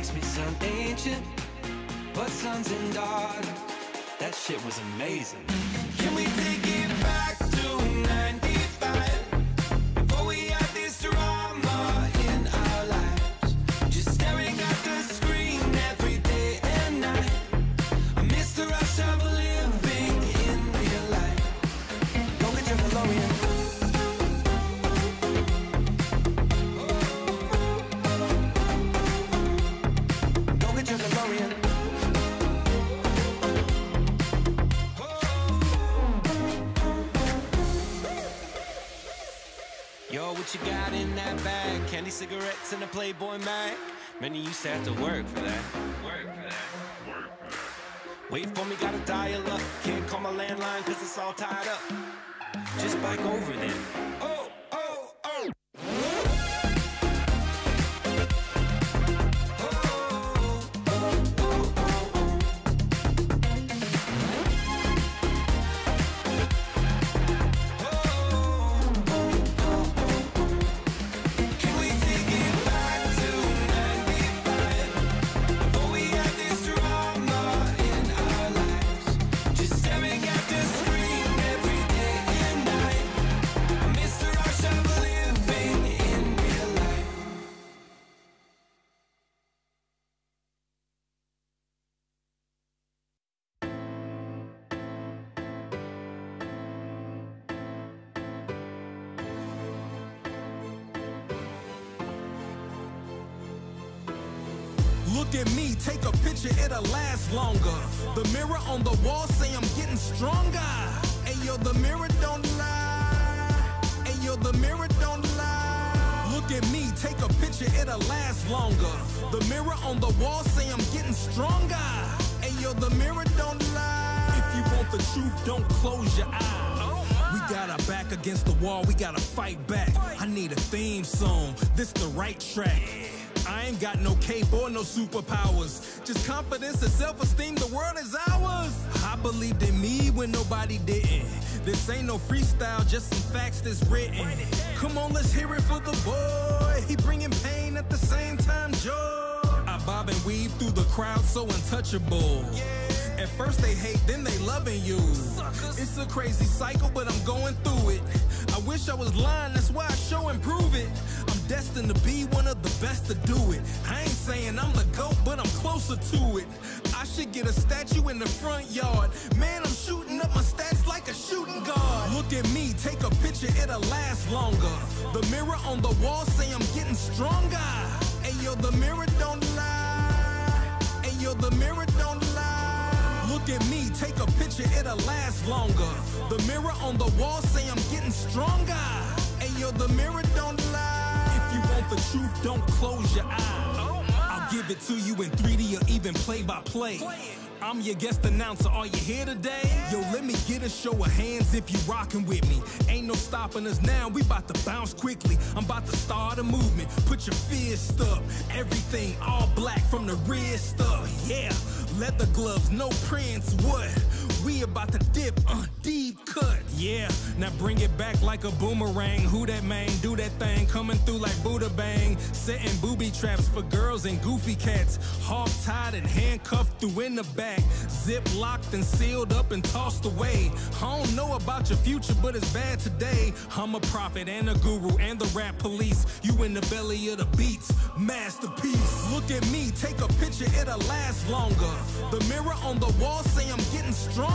makes me sound ancient, but sons and daughters, that shit was amazing. Can we take it back to 95, before we had this drama in our lives? Just staring at the screen every day and night. I miss the rush of living in real life. Go get your DeLorean. What you got in that bag? Candy cigarettes and a Playboy mag. Many used to have to work for that. Wait for me, gotta dial up. Can't call my landline cause it's all tied up. Just bike over then. Oh! Look at me, take a picture, it'll last longer. The mirror on the wall say I'm getting stronger. Ayo, the mirror don't lie. Ayo, the mirror don't lie. Look at me, take a picture, it'll last longer. The mirror on the wall say I'm getting stronger. Ayo, the mirror don't lie. If you want the truth, don't close your eyes. We got our back against the wall, we gotta fight back. I need a theme song, this the right track. I ain't got no cape or no superpowers, just confidence and self-esteem, the world is ours. I believed in me when nobody didn't. This ain't no freestyle, just some facts that's written. Come on, let's hear it for the boy. He bringing pain at the same time, joy. I bob and weave through the crowd, so untouchable. At first they hate, then they loving you. It's a crazy cycle, but I'm going through it. I wish I was lying, that's why I show and prove it. I'm destined to be one of the best to do it. I ain't saying I'm the GOAT, but I'm closer to it. I should get a statue in the front yard. Man, I'm shooting up my stats like a shooting guard. Look at me, take a picture, it'll last longer. The mirror on the wall say I'm getting stronger. Ayo, the mirror don't lie. Ayo, the mirror don't lie. Look at me, take a picture, it'll last longer. The mirror on the wall say I'm getting stronger. Ayo, the mirror don't lie. If you want the truth, don't close your eyes. Oh, I'll give it to you in 3D or even play-by-play. I'm your guest announcer, are you here today? Yo, let me get a show of hands if you rockin' with me. Ain't no stopping us now, we bout to bounce quickly. I'm about to start a movement, put your fist up. Everything all black from the wrist up, yeah. Leather gloves, no prints, what? We about to dip, deep cut, yeah. Now bring it back like a boomerang. Who that man, do that thing, coming through like Buddha Bang. Setting booby traps for girls and goofy cats. Half tied and handcuffed through in the back. Zip locked and sealed up and tossed away. I don't know about your future, but it's bad today. I'm a prophet and a guru and the rap police. You in the belly of the beats, masterpiece. Look at me, take a picture, it'll last longer. The mirror on the wall say I'm getting stronger.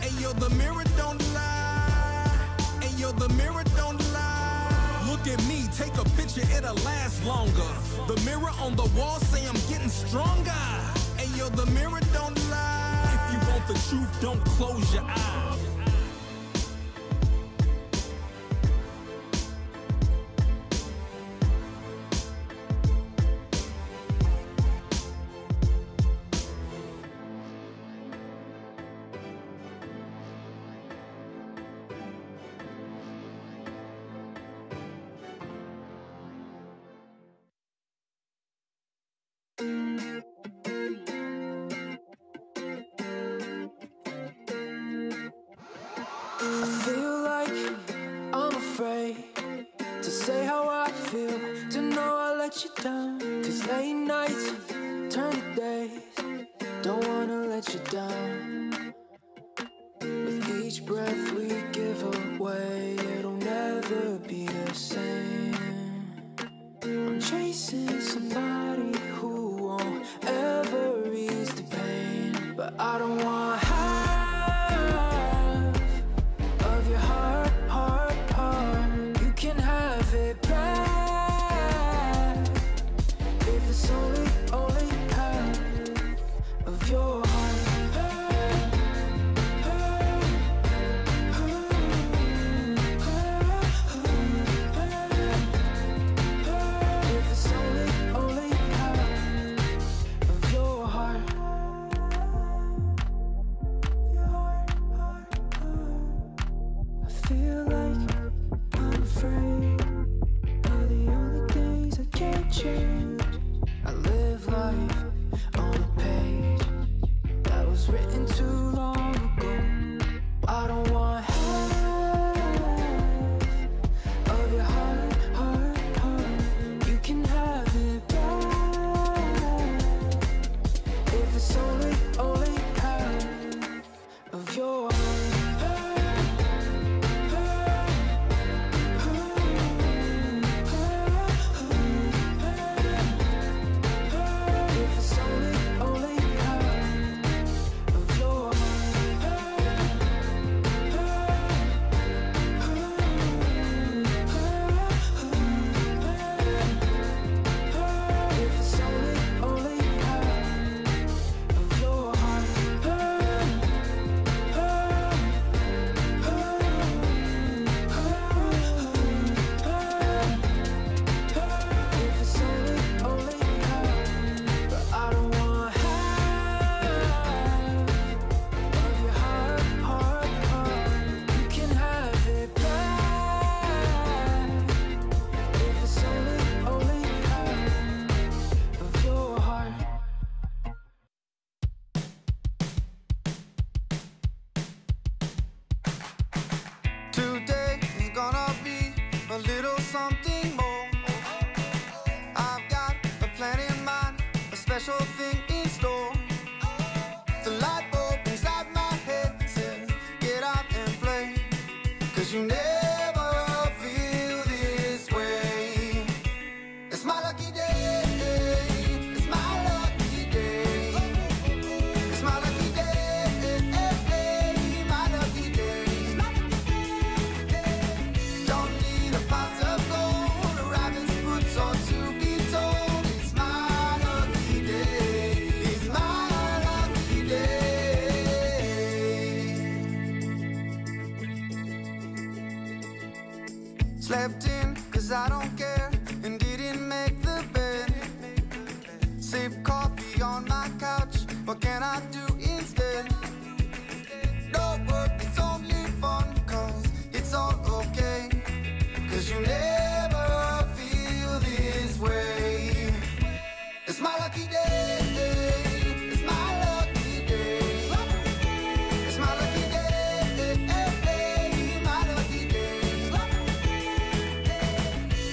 Ayo, the mirror don't lie. Ayo, the mirror don't lie. Look at me, take a picture, it'll last longer. The mirror on the wall say I'm getting stronger. Ayo, the mirror don't lie. If you want the truth, don't close your eyes. let you down. With each breath we give away, it'll never be the same. I'm chasing somebody who won't ever ease the pain, but I don't want half of your heart, heart, heart. You can have it back if it's only half of your heart.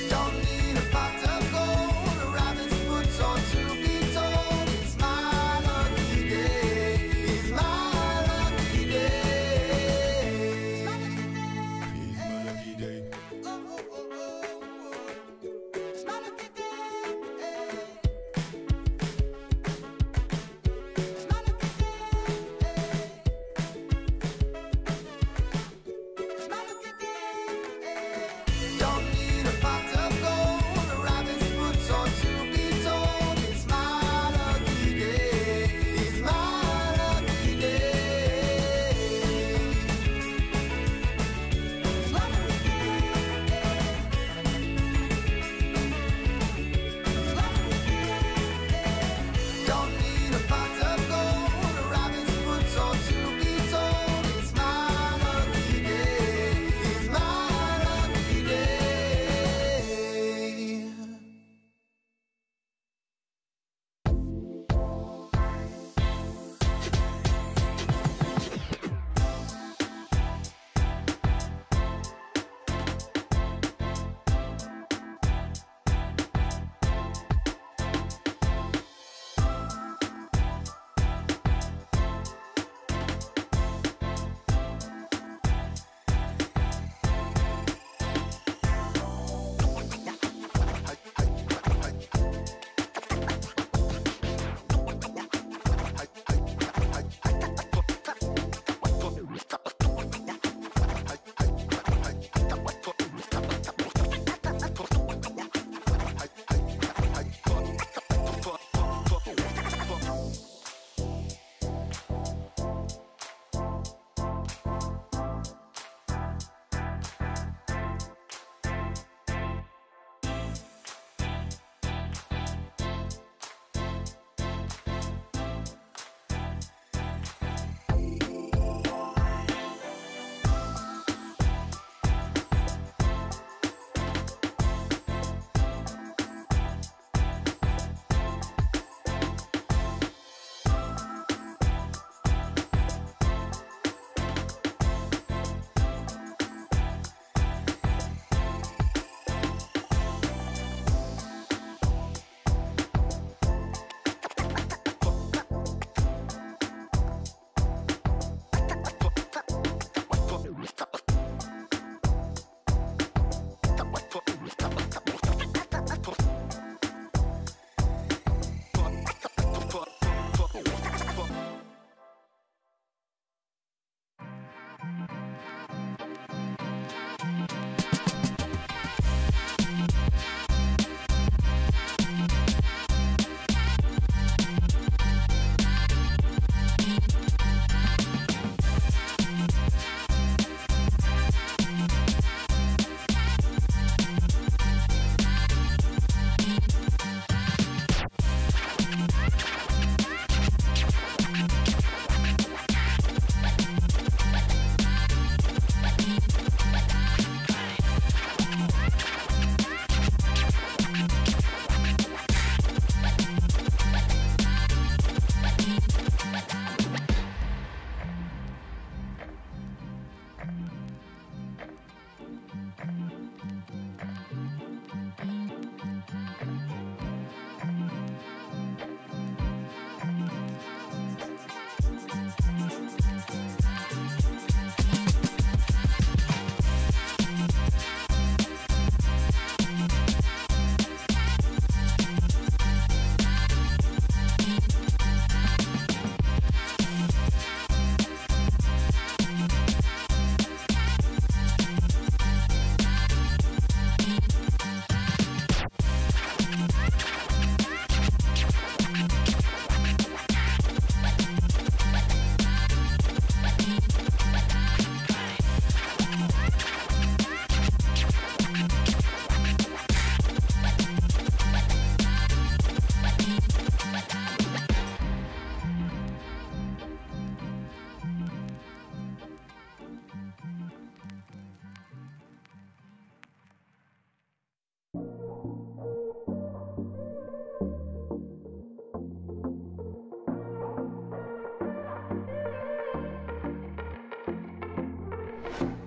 Don't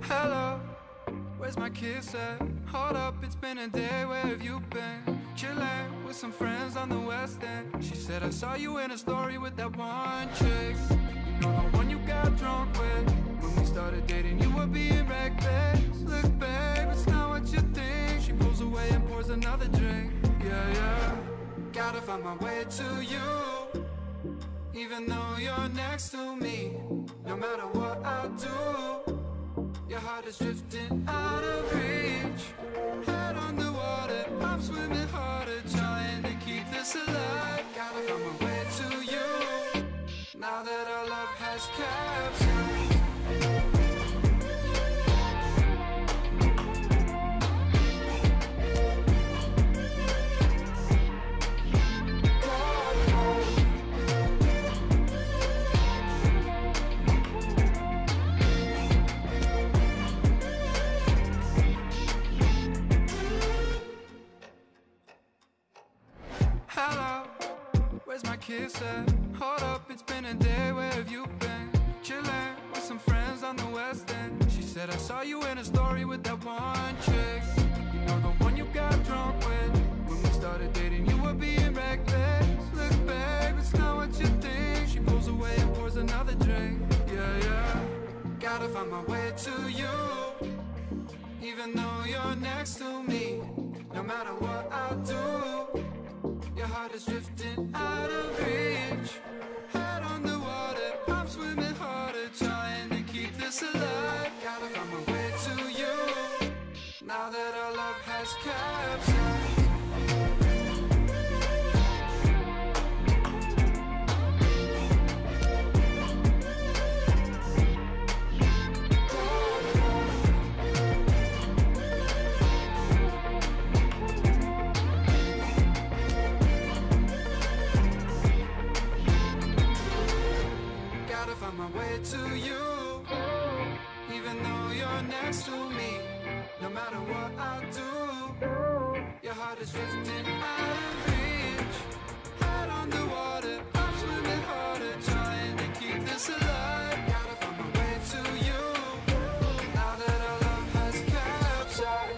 Hello, where's my kiss at? Hold up, it's been a day, where have you been? Chillin' with some friends on the West End. She said, I saw you in a story with that one chick, you know, the one you got drunk with. When we started dating, you were being reckless. Look, babe, it's not what you think. She pulls away and pours another drink. Yeah, yeah. Gotta find my way to you, even though you're next to me. No matter what I do, your heart is drifting out of reach. Head underwater, I'm swimming harder, trying to keep this alive. Gotta find my way to you, now that our love has captured. Hello, where's my kiss at? Hold up, it's been a day, where have you been? Chillin' with some friends on the West End. She said, I saw you in a story with that one chick, you know, the one you got drunk with. When we started dating, you were being reckless. Look, babe, it's not what you think. She pulls away and pours another drink. Yeah, yeah. Gotta find my way to you, even though you're next to me. No matter what I do, your heart is drifting out of reach. Head underwater, I'm swimming harder, trying to keep this alive. Gotta find my way to you, now that our love has captured. My way to you, even though you're next to me. No matter what I do, your heart is drifting out of reach. Head underwater, I'm swimming harder, trying to keep this alive. Gotta find my way to you, now that our love has capsized.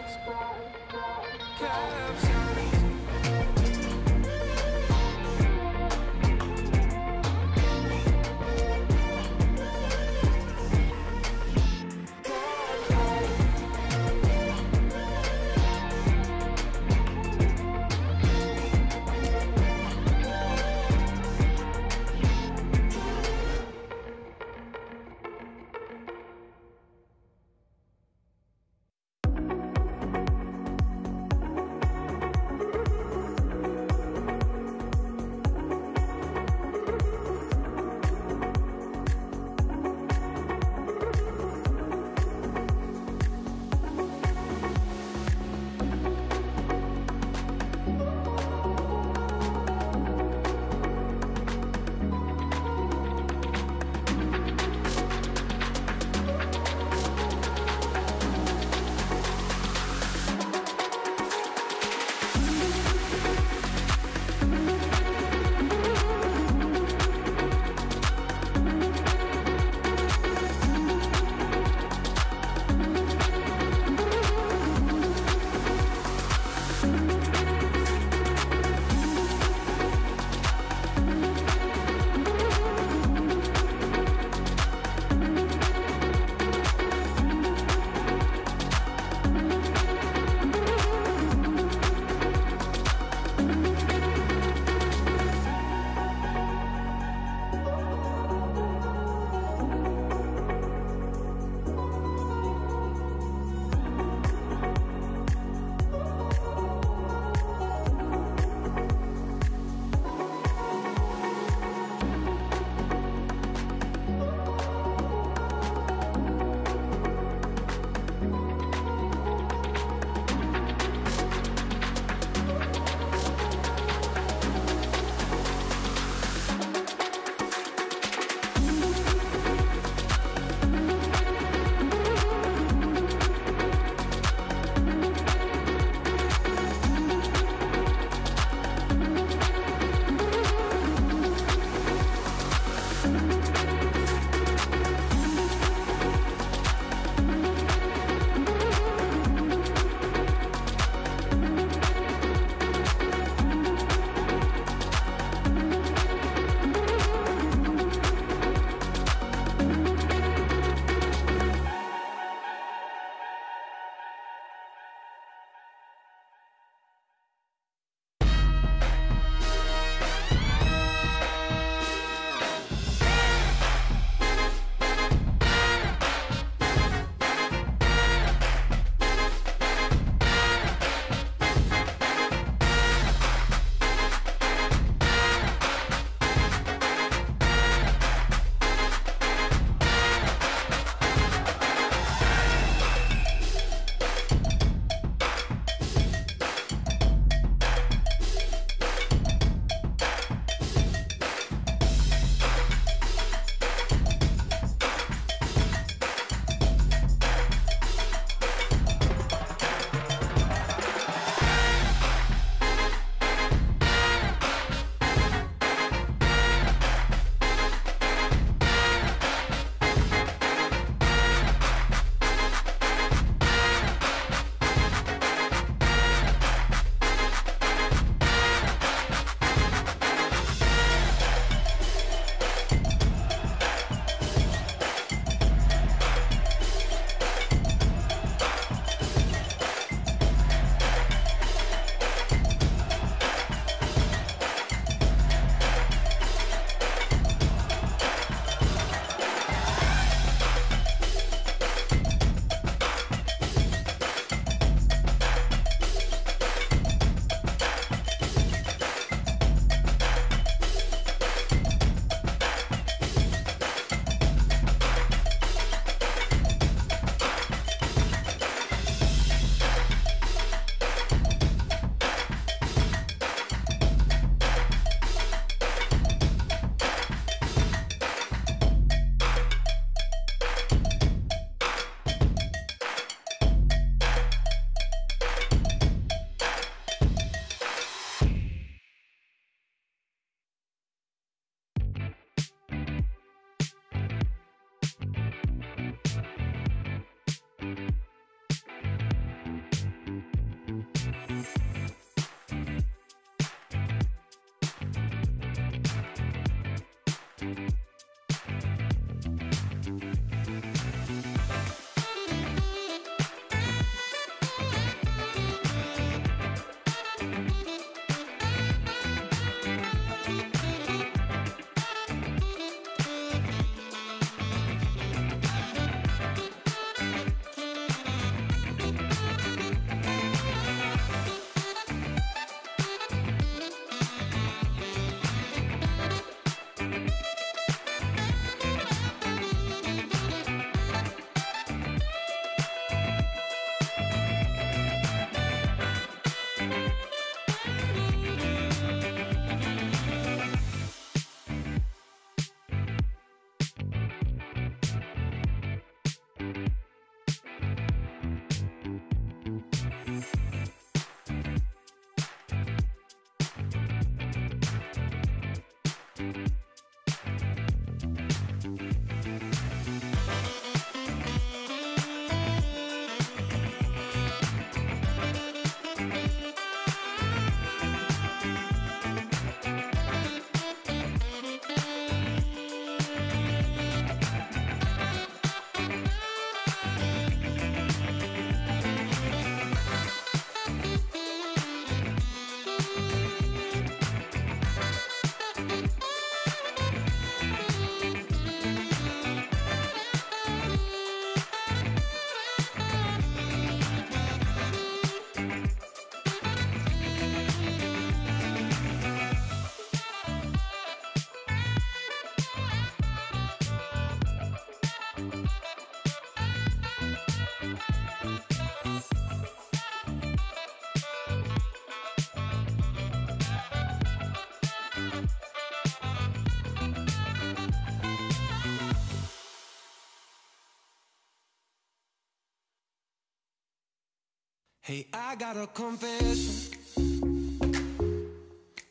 Hey, I got a confession.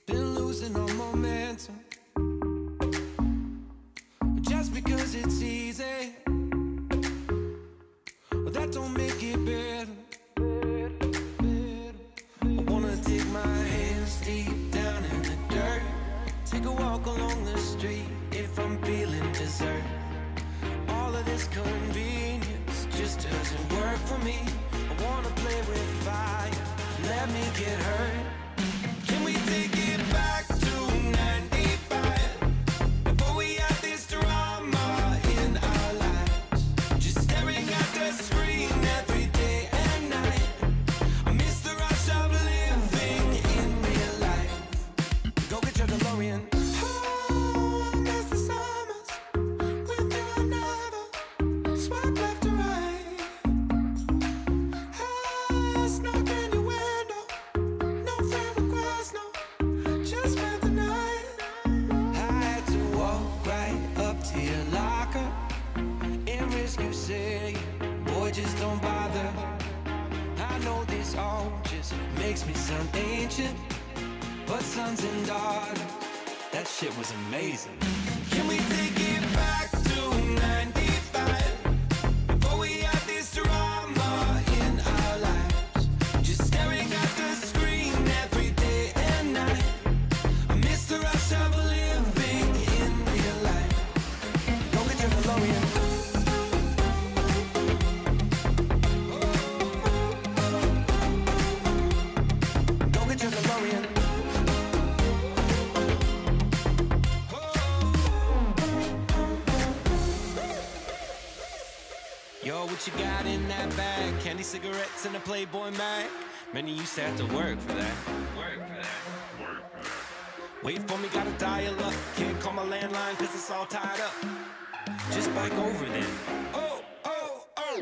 Been losing all momentum. Just because it's easy, well, that don't make it better. I wanna take my hands deep down in the dirt. Take a walk along the street if I'm feeling dessert. All of this convenience just doesn't work for me. I wanna play with fire, let me get hurt. Can we take it back to 95? Before we had this drama in our lives, just staring at the screen every day and night. I miss the rush of living in real life. Go get your DeLorean. Oh, I miss the summers with you and never swipe left or right. Makes me sound ancient, but sons and daughters, that shit was amazing. Can we take it back to 95? Before we had this drama in our lives, just staring at the screen every day and night. I miss the rush of living in real life. Go get your DeLorean. What you got in that bag? Candy, cigarettes, and a Playboy mag. Many used to have to work for that. Wait for me, gotta dial up. Can't call my landline cause it's all tied up. Just bike over then. Oh, oh, oh.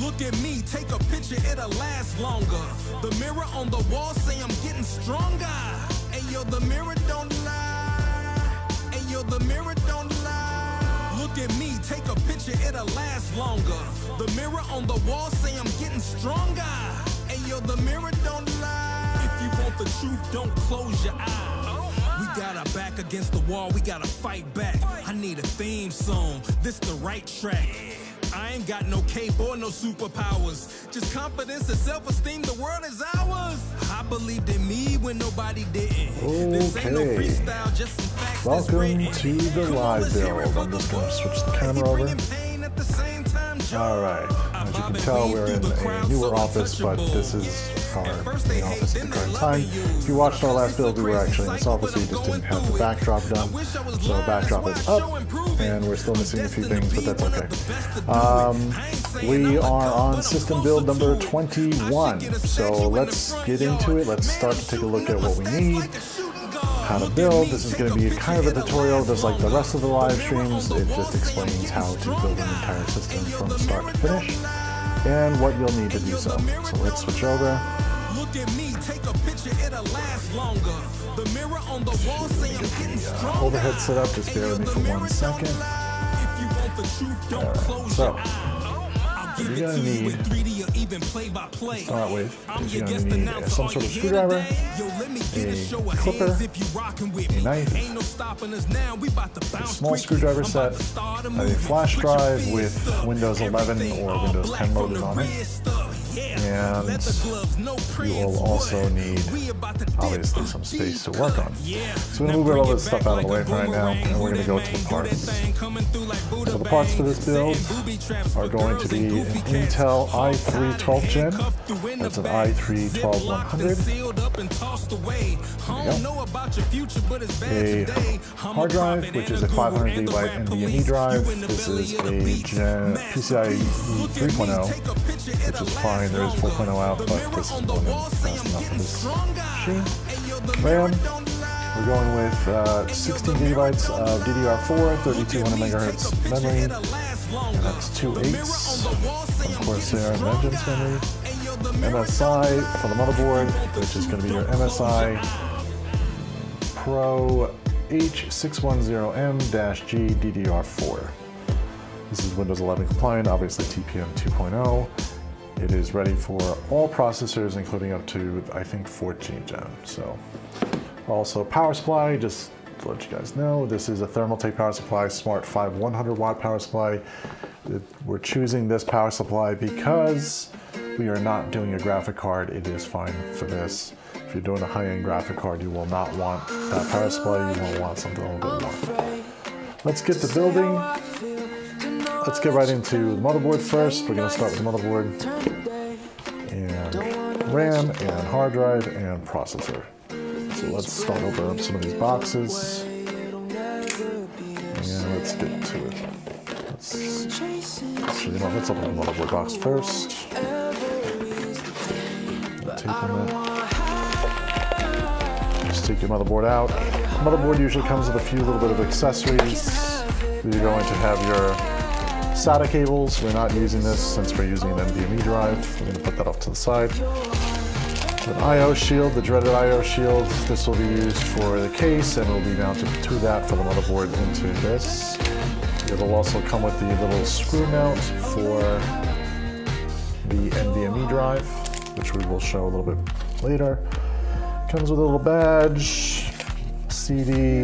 Look at me, take a picture, it'll last longer. The mirror on the wall say I'm getting stronger. Ayo, the mirror don't lie. Ayo, the mirror don't lie. Look at me, take a picture, it'll last longer. The mirror on the wall say I'm getting stronger. Ayo, the mirror don't lie. If you want the truth, don't close your eyes. We got our back against the wall, we gotta fight back. I need a theme song, this the right track. I ain't got no cape or no superpowers. Just confidence and self-esteem, the world is ours. I believed in me when nobody didn't. Okay. This ain't no freestyle, just some facts. Welcome to the live build. I'm just going to switch the camera over. Alright, as you can tell, we're in a newer office, but this is our main office at the current time. If you watched our last build, we were actually in this office, we just didn't have the backdrop done. So the backdrop is up, and we're still missing a few things, but that's okay. We are on system build number 21, so let's get into it. Let's start to take a look at what we need, how to build. This is going to be kind of a tutorial, just like the rest of the live streams. It just explains how to build an entire system from start to finish, and what you'll need to do so. So let's switch over. Look at me, take a picture, it'll last longer. The mirror on the wall say I'm getting stronger. Overhead set up, just bear with me for 1 second. If you want the truth, don't close your eye. I'll give it to you in 3D or even play by play. Start with, you're gonna need some sort of screwdriver, a clipper, a knife, a small screwdriver set, a flash drive with Windows 11 or Windows 10 loaded on it. and you will also need obviously some space to work on. So we're going to move all this stuff out of the way for right now, and we're going to go to the parts. So the parts for this build are going to be an Intel i3 12th gen. That's an i3 12100. A hard drive, which is a 500GB NVMe drive. This is a PCIe 3.0, which is fine. There is 4.0 out, but this is one that's not. RAM. We're going with 16 gigabytes of DDR4, 3200 megahertz memory, and that's 2 8s of Corsair and Vengeance memory. MSI for the motherboard, which is going to be your MSI Pro H610M-G DDR4. This is Windows 11 compliant, obviously TPM 2.0. It is ready for all processors, including up to, I think, 14 gen. So. Also, power supply, just to let you guys know, this is a Thermaltake power supply, Smart 500W power supply. We're choosing this power supply because we are not doing a graphic card. It is fine for this. If you're doing a high-end graphic card, you will not want that power supply. You will want something a little bit more. Let's get to building. Let's get right into the motherboard first. We're going to start with the motherboard, and RAM, and hard drive, and processor. So let's start opening up some of these boxes, and let's get to it. Let's open the motherboard box first. Just take your motherboard out. The motherboard usually comes with a few little bit of accessories. You're going to have your SATA cables. We're not using this since we're using an NVMe drive. We're going to put that off to the side. An I.O. shield, the dreaded I.O. shield. This will be used for the case, and it will be mounted to that for the motherboard into this. It will also come with the little screw mount for the NVMe drive, which we will show a little bit later. Comes with a little badge, CD,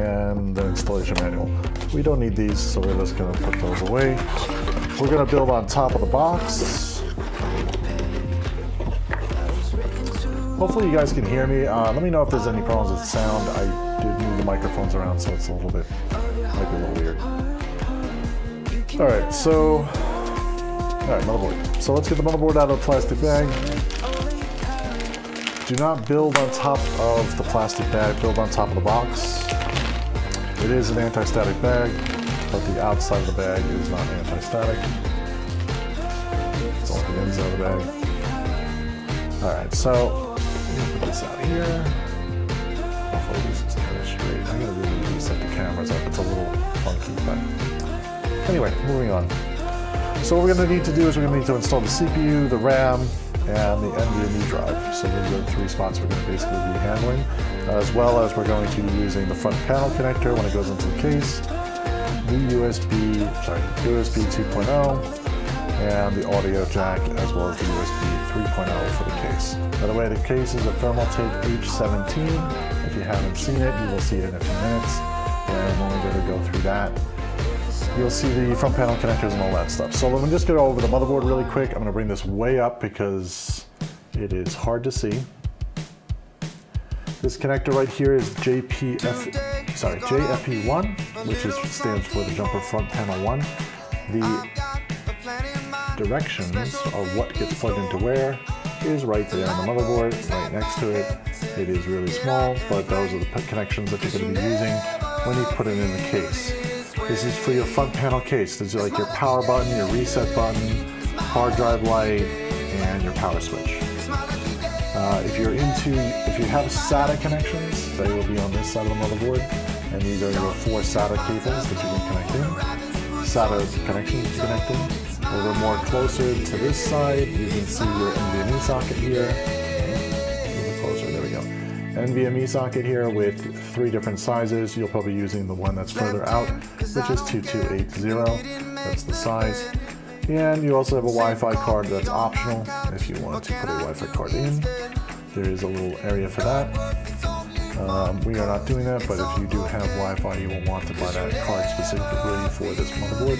and the installation manual. We don't need these, so we're just going to put those away. We're going to build on top of the box. Hopefully you guys can hear me. Let me know if there's any problems with sound. I did move the microphones around, so it's a little bit, might be a little weird. All right, motherboard. So let's get the motherboard out of the plastic bag. Do not build on top of the plastic bag, build on top of the box. It is an anti-static bag, but the outside of the bag is not anti-static. It's all the inside of the bag. All right, so. Put this out here. Hopefully this is kind of straight. I gotta really reset the cameras up. It's a little funky, but anyway, moving on. So what we're gonna need to do is we're gonna need to install the CPU, the RAM, and the NVMe drive. So those are the three spots we're gonna basically be handling, as well as we're going to be using the front panel connector when it goes into the case, the USB 2.0, and the audio jack, as well as the USB 3.0 for the case. By the way, the case is a Thermaltake H17. If you haven't seen it, you will see it in a few minutes. And when we go through that, you'll see the front panel connectors and all that stuff. So let me just go over the motherboard really quick. I'm gonna bring this way up because it is hard to see. This connector right here is JFP1, which stands for the jumper front panel 1. The directions of what gets plugged into where is right there on the motherboard, right next to it. It is really small, but those are the connections that you're going to be using when you put it in the case. This is for your front panel case. This is like your power button, your reset button, hard drive light, and your power switch. If you have SATA connections, they will be on this side of the motherboard, and these are your 4 SATA cables that you can connect in. SATA connections to connect in. A little more closer to this side, you can see your NVMe socket here. A little closer, there we go. NVMe socket here with 3 different sizes. You'll probably be using the one that's further out, which is 2280. That's the size. And you also have a Wi-Fi card that's optional if you want to put a Wi-Fi card in. There is a little area for that. We are not doing that, but if you do have Wi-Fi, you will want to buy that card specifically for this motherboard.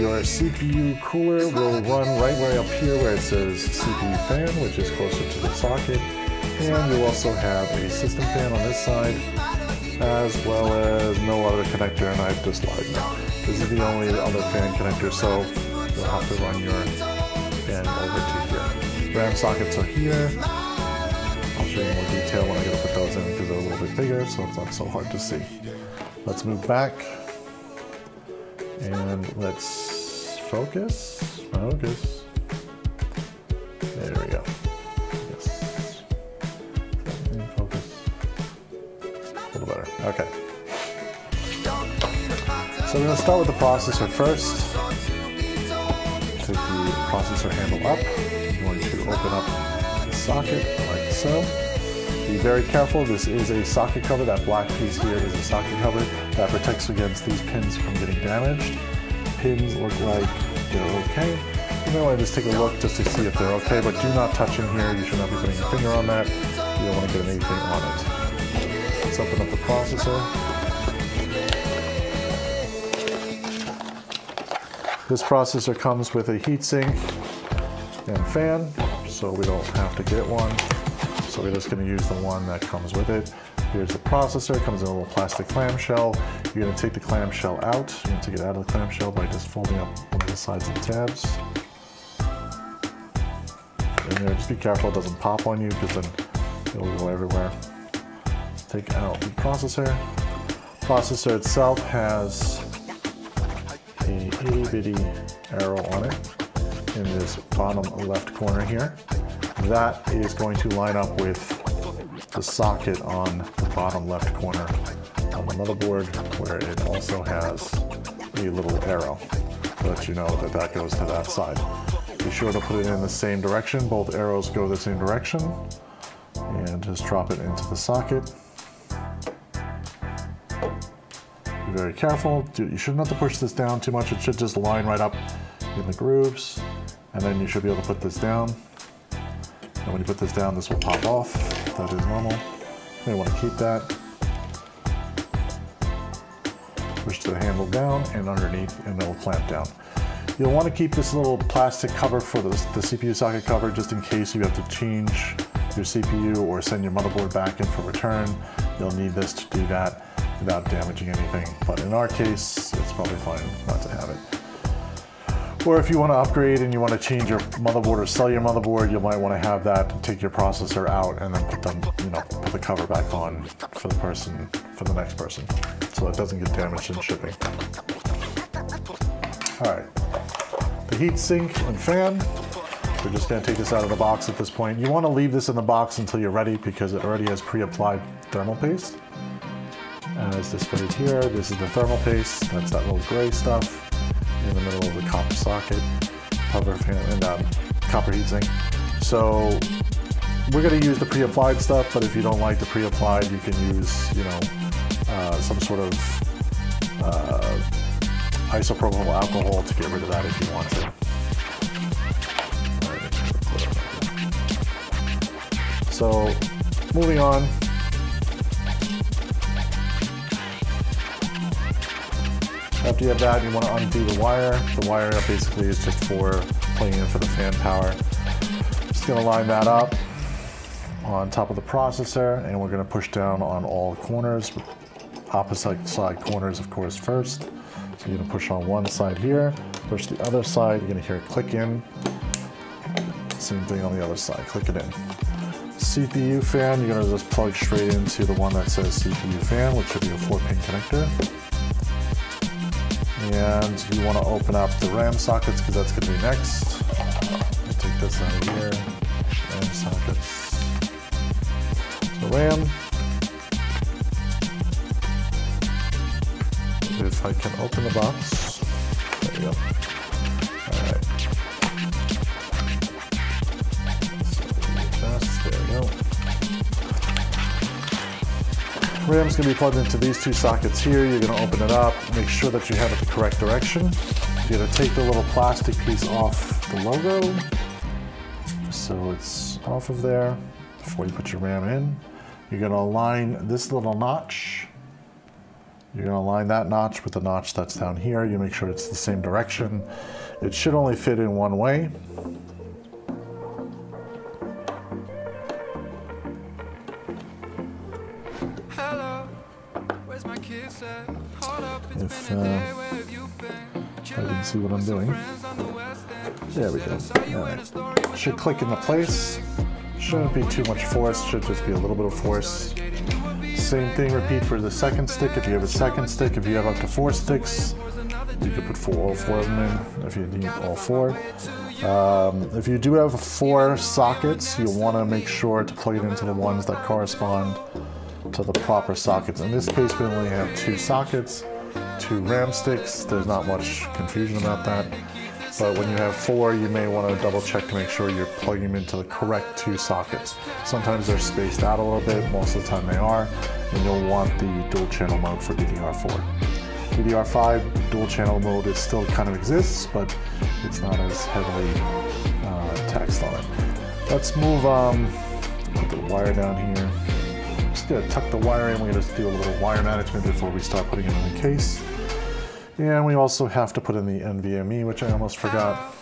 Your CPU cooler will run right way up here where it says CPU fan, which is closer to the socket. And you also have a system fan on this side, as well as no other connector, and I've just lied now. This is the only other fan connector, so you'll have to run your fan over to here. RAM sockets are here. I'll show you more detail when I go to put those in because they're a little bit bigger, so it's not so hard to see. Let's move back and let's focus. There we go. Yes. Focus. A little better. Okay. So we're going to start with the processor first. Take the processor handle up. You want to open up socket like so. Be very careful. This is a socket cover. That black piece here is a socket cover that protects against these pins from getting damaged. Pins look like they're okay. You know, I just take a look just to see if they're okay, but do not touch in here. You should not be putting your finger on that. You don't want to get anything on it. Let's open up the processor. This processor comes with a heatsink and fan, so we don't have to get one. So we're just gonna use the one that comes with it. Here's the processor. It comes in a little plastic clamshell. You're gonna take the clamshell out. You need to get out of the clamshell by just folding up one of the sides of the tabs. And there, just be careful it doesn't pop on you because then it'll go everywhere. Let's take out the processor. Processor itself has a itty bitty arrow on it in this bottom left corner here. That is going to line up with the socket on the bottom left corner on the motherboard where it also has a little arrow to let you know that that goes to that side. Be sure to put it in the same direction. Both arrows go the same direction and just drop it into the socket. Be very careful. You shouldn't have to push this down too much. It should just line right up in the grooves. And then you should be able to put this down. And when you put this down, this will pop off. That is normal. You may want to keep that. Push the handle down and underneath, and it will clamp down. You'll want to keep this little plastic cover for the CPU socket cover just in case you have to change your CPU or send your motherboard back in for return. You'll need this to do that without damaging anything. But in our case, it's probably fine not to have it. Or if you want to upgrade and you want to change your motherboard or sell your motherboard, you might want to have that, take your processor out, and then put them, you know, put the cover back on for the person, for the next person, so it doesn't get damaged in shipping. All right, the heatsink and fan. We're just going to take this out of the box at this point. You want to leave this in the box until you're ready because it already has pre-applied thermal paste. As displayed here, this is the thermal paste. That's that little gray stuff in the middle of the copper socket, cover fan, and copper heatsink. So we're going to use the pre-applied stuff, but if you don't like the pre-applied, you can use, you know, some sort of isopropyl alcohol to get rid of that if you want to. Right. So moving on. After you have that, you want to undo the wire. The wire basically is just for plugging in for the fan power. Just going to line that up on top of the processor, and we're going to push down on all corners, opposite side corners, of course, first. So you're going to push on one side here, push the other side. You're going to hear it click in. Same thing on the other side, click it in. CPU fan, you're going to just plug straight into the one that says CPU fan, which should be a 4-pin connector. And you want to open up the RAM sockets because that's going to be next. I'll take this out of here. RAM sockets. So RAM. If I can open the box. There we go. All right. So fast. There we go. RAM's going to be plugged into these two sockets here. You're going to open it up. Make sure that you have it the correct direction. You're going to take the little plastic piece off the logo. So it's off of there before you put your RAM in. You're going to align this little notch. You're going to align that notch with the notch that's down here. You make sure it's the same direction. It should only fit in one way. Hello. Where's my kiss at? Hold up, it's been a day, where have you been? I can see what I'm doing. There we go. All right. Should click into place. Shouldn't be too much force, should just be a little bit of force. Same thing, repeat for the second stick. If you have a second stick, if you have up to 4 sticks, you could put all four of them in if you need all 4. If you do have 4 sockets, you'll want to make sure to plug it into the ones that correspond to the proper sockets. In this case, we only have 2 sockets, 2 RAM sticks. There's not much confusion about that. But when you have 4, you may want to double check to make sure you're plugging into the correct 2 sockets. Sometimes they're spaced out a little bit, most of the time they are, and you'll want the dual channel mode for DDR4. DDR5 dual channel mode is still kind of exists, but it's not as heavily taxed on it. Let's move put the wire down here. Just gonna tuck the wire in. We're gonna do a little wire management before we start putting it in the case. And we also have to put in the NVMe, which I almost forgot.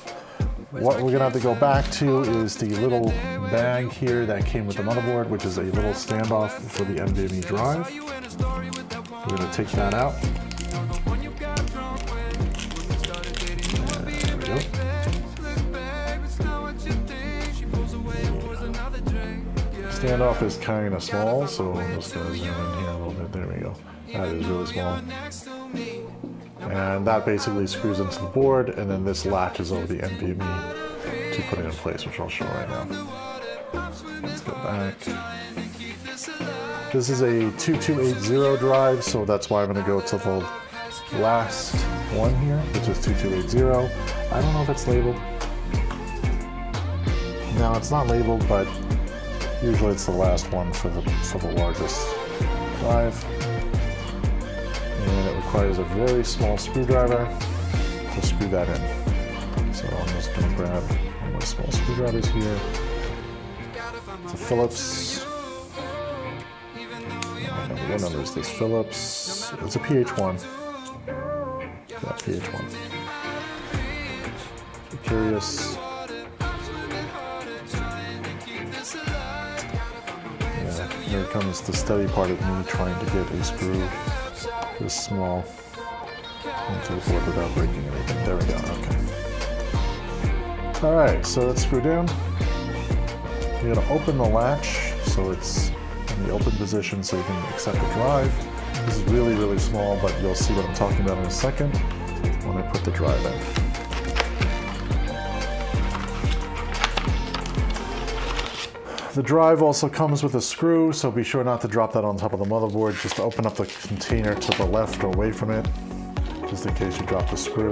What we're going to have to go back to is the little bag here that came with the motherboard, which is a little standoff for the NVMe drive. We're going to take that out. There we go. Standoff is kind of small, so I'm just going to zoom in here a little bit. There we go. That is really small. And that basically screws into the board, and then this latches over the NVMe to put it in place, which I'll show right now. Let's go back. This is a 2280 drive, so that's why I'm going to go to the last one here, which is 2280. I don't know if it's labeled. No, it's not labeled, but usually it's the last one for the largest drive. And it requires a very small screwdriver to screw that in. So I'm just going to grab one of my small screwdrivers here. It's a Phillips. I don't know what number is this. Phillips. It's a PH1. Yeah, PH1. I'm curious. Yeah, here comes the steady part of me trying to get a screw this small into the board without breaking anything. There we go, okay. All right, so that's screwed down. You're gonna open the latch so it's in the open position so you can accept the drive. This is really, really small, but you'll see what I'm talking about in a second when I put the drive in. The drive also comes with a screw, so be sure not to drop that on top of the motherboard. Just open up the container to the left or away from it, just in case you drop the screw.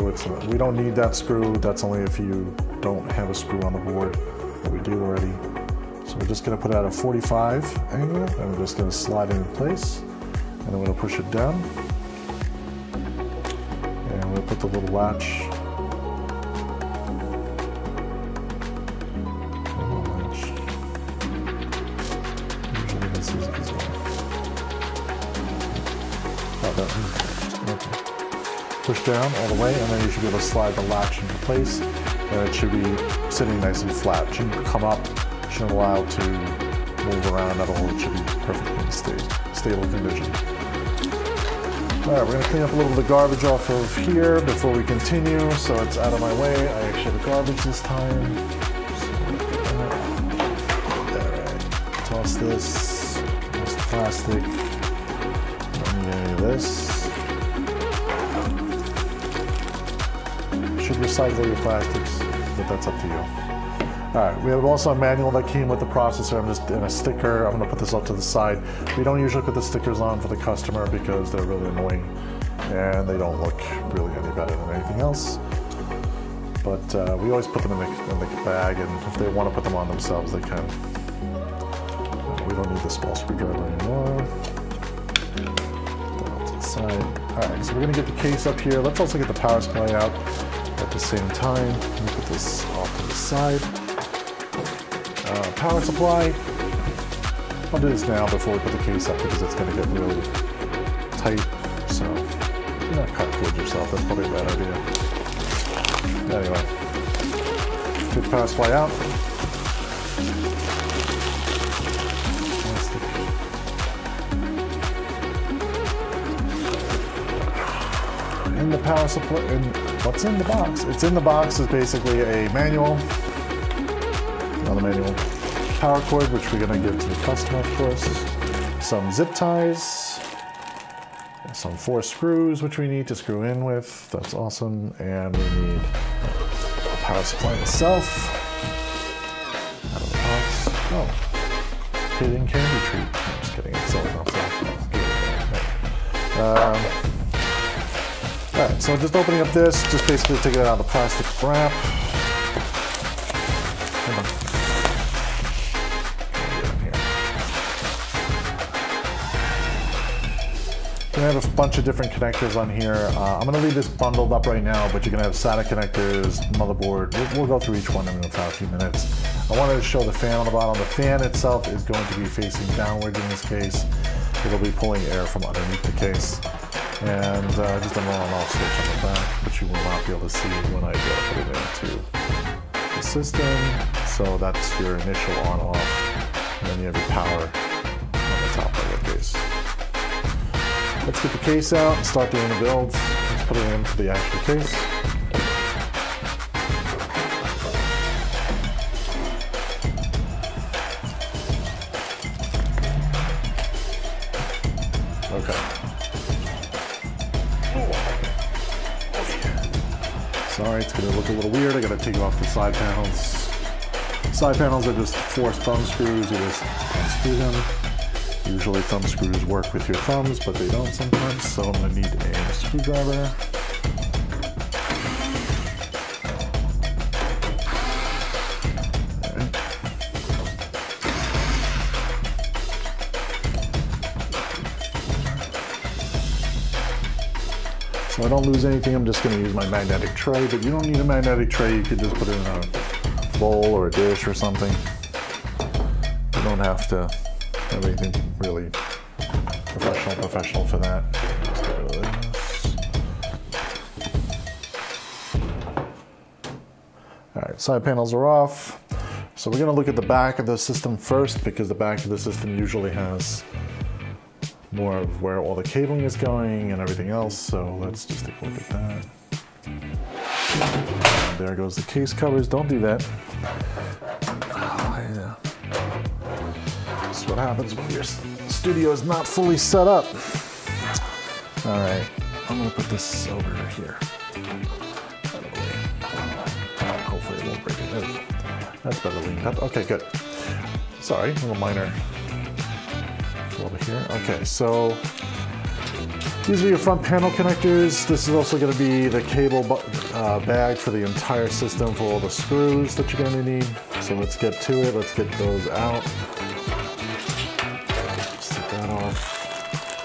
We don't need that screw. That's only if you don't have a screw on the board, but we do already. So we're just going to put it at a 45 angle, and we're just going to slide it in place, and then we're going to push it down. And we're going to put the little latch. Push down all the way, and then you should be able to slide the latch into place, and it should be sitting nice and flat. It shouldn't come up, it shouldn't allow it to move around at all. It should be perfectly in stable condition. All right, we're going to clean up a little bit of the garbage off of here before we continue, so it's out of my way. I actually have the garbage this time. All right, toss this, toss the plastic, don't need any of this. Recycle your plastics, but that's up to you. Alright, we have also a manual that came with the processor. I'm just in a sticker. I'm going to put this up to the side. We don't usually put the stickers on for the customer because they're really annoying and they don't look really any better than anything else. But we always put them in the bag, and if they want to put them on themselves, they can. We don't need the small screwdriver anymore. Down to the side. Alright, so we're going to get the case up here. Let's also get the power supply out. At the same time, let me put this off to the side. Power supply. I'll do this now before we put the case up because it's going to get really tight. So do not cartridge yourself. That's probably a bad idea. Anyway, good pass fly out. In the power supply, and what's in the box? It's in the box is basically a manual, not a manual, power cord, which we're going to give to the customer, of course. Some zip ties, some 4 screws, which we need to screw in with. That's awesome. And we need the power supply itself. Out of the box. Oh, hidden candy treat. I'm just kidding. It's all about Alright, so just opening up this, just basically taking it out of the plastic wrap. Come on. Get in here. Gonna have a bunch of different connectors on here. I'm gonna leave this bundled up right now, but you're gonna have SATA connectors, motherboard. We'll go through each one in about a few minutes. I wanted to show the fan on the bottom. The fan itself is going to be facing downward in this case. It'll be pulling air from underneath the case. And just a on-off switch on the back, which you will not be able to see when I put it into the system. So that's your initial on-off, and then you have your power on the top of the case. Let's get the case out and start doing the builds. Let's put it into the actual case. Sorry, it's gonna look a little weird. I gotta take off the side panels. Side panels are just 4 thumb screws. You just unscrew them. Usually thumb screws work with your thumbs, but they don't sometimes. So I'm gonna need a screwdriver. So I don't lose anything, I'm just going to use my magnetic tray, but you don't need a magnetic tray, you could just put it in a bowl or a dish or something. You don't have to have anything really professional for that. Just get rid of this. Alright, side panels are off. So we're going to look at the back of the system first, because the back of the system usually has more of where all the cabling is going and everything else, so let's just take a look at that. And there goes the case covers. Don't do that. Oh, yeah. This is what happens when your studio is not fully set up. All right, I'm gonna put this over here. Hopefully it won't break it. That's better leaned up. Okay, good. Sorry, a little minor. Over here. Okay, so these are your front panel connectors. This is also going to be the cable bag for the entire system for all the screws that you're going to need. So let's get to it. Let's get those out. Just take that off.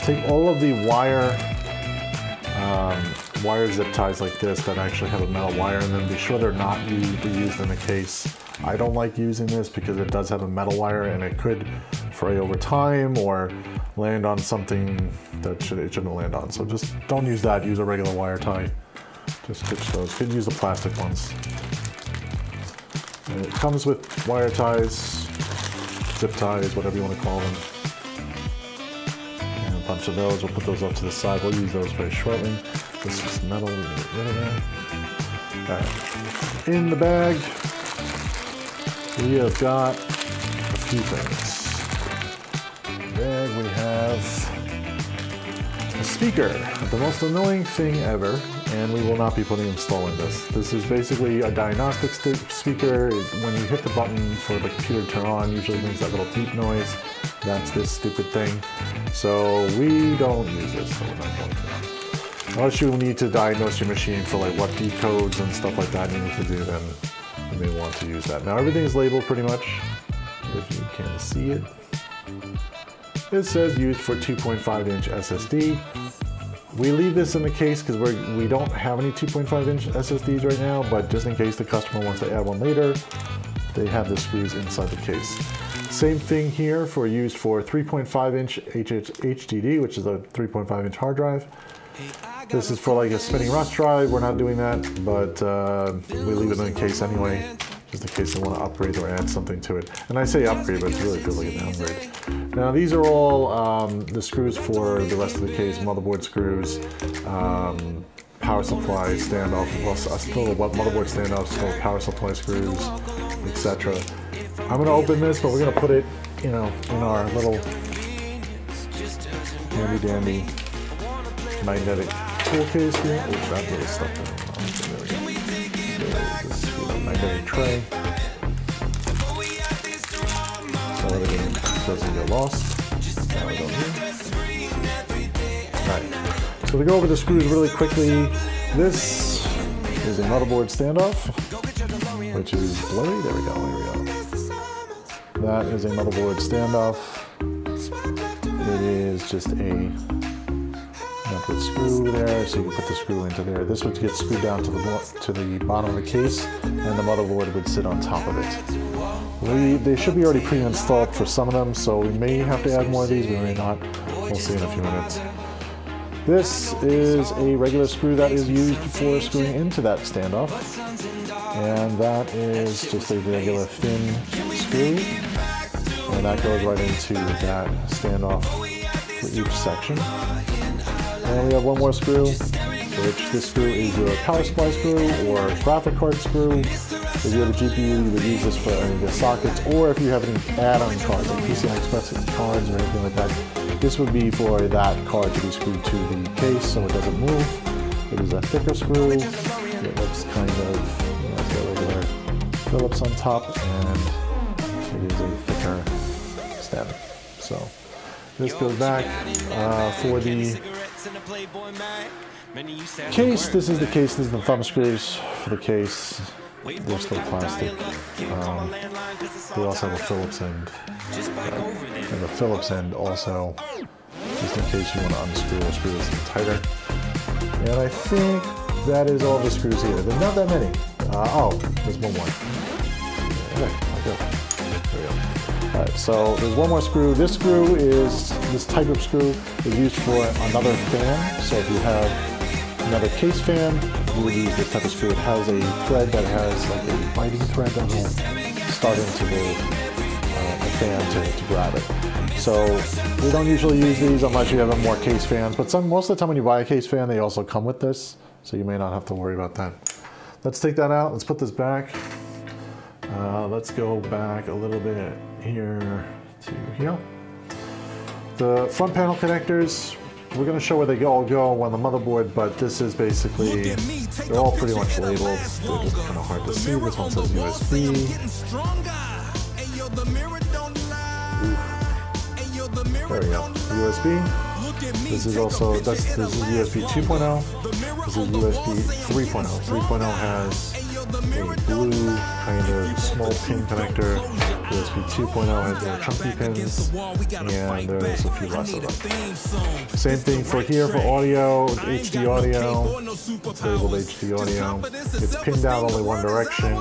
Take all of the wire zip ties like this that actually have a metal wire in them. Be sure they're not used in the case. I don't like using this because it does have a metal wire and it could fray over time or land on something that it shouldn't land on. So just don't use that, use a regular wire tie. Just switch those, you can use the plastic ones. And it comes with wire ties, zip ties, whatever you want to call them. And a bunch of those, we'll put those up to the side. We'll use those very shortly. This is metal, we'll get rid of that. All right, in the bag, we have got a few things. Then we have a speaker, the most annoying thing ever, and we will not be installing this. This is basically a diagnostic speaker. When you hit the button for the computer to turn on, usually it makes that little beep noise. That's this stupid thing. So we don't use this, so we're not going to. Unless you need to diagnose your machine for like what decodes and stuff like that you need to do, then you may want to use that. Now everything is labeled pretty much, if you can see it. It says used for 2.5-inch SSD. We leave this in the case because we don't have any 2.5-inch SSDs right now, but just in case the customer wants to add one later, they have the screws inside the case. Same thing here for used for 3.5-inch HDD, which is a 3.5-inch hard drive. This is for like a spinning rush drive. We're not doing that, but we leave it in the case anyway, just in case you want to upgrade or add something to it. And I say upgrade, but it's really good looking downgrade. Now these are all the screws for the rest of the case, motherboard screws, power supply standoff, well, still motherboard standoff, still power supply screws, etc. I'm gonna open this, but we're gonna put it, you know, in our little handy dandy magnetic tool case here. Oops, that little stuff down. There we go. This, you know, magnetic tray. So everything doesn't get lost. Now we go here. Alright. So to go over the screws really quickly, this is a motherboard standoff, which is blurry. There we go, That is a motherboard standoff. It is just a put screw there, so you can put the screw into there. This would get screwed down to the bottom of the case, and the motherboard would sit on top of it. They should be already pre-installed for some of them, so we may have to add more of these, we may not. We'll see in a few minutes. This is a regular screw that is used for screwing into that standoff, and that is just a regular thin screw, and that goes right into that standoff for each section. And we have one more screw, which this screw is your power supply screw or graphic card screw. If you have a GPU, you would use this for any of the sockets, or if you have any add-on cards, like PCI Express cards or anything like that, this would be for that card to be screwed to the case so it doesn't move. It is a thicker screw. It looks kind of, you know, it's got regular Phillips on top, and it is a thicker stem. So this goes back for the case. This is the case, this is the thumb screws for the case. They're still plastic. We also have a Phillips end. And the Phillips end also, just in case you want to unscrew or screw this in tighter. And I think that is all the screws here. There's not that many. Oh, there's one more. Okay, there we go. Alright, so there's one more screw. This screw is, this type of screw is used for another fan. So if you have another case fan, you would use this type of screw. It has a thread that has like a biting thread that will start into the fan to grab it. So we don't usually use these unless you have more case fans, but most of the time when you buy a case fan, they also come with this. So you may not have to worry about that. Let's take that out. Let's put this back. Let's go back a little bit here to here. The front panel connectors, we're going to show where they all go on the motherboard, but this is basically, they're all pretty much labeled. They're just kind of hard to see. This one says USB. Ooh. There we go. USB. This is also, this is USB 2.0. This is USB 3.0. 3.0 has a blue kind of small pin connector. USB 2.0 has more chunky pins, and there's a few less of them. Same thing for here for audio, HD audio, it's labeled HD audio. It's pinned out only one direction.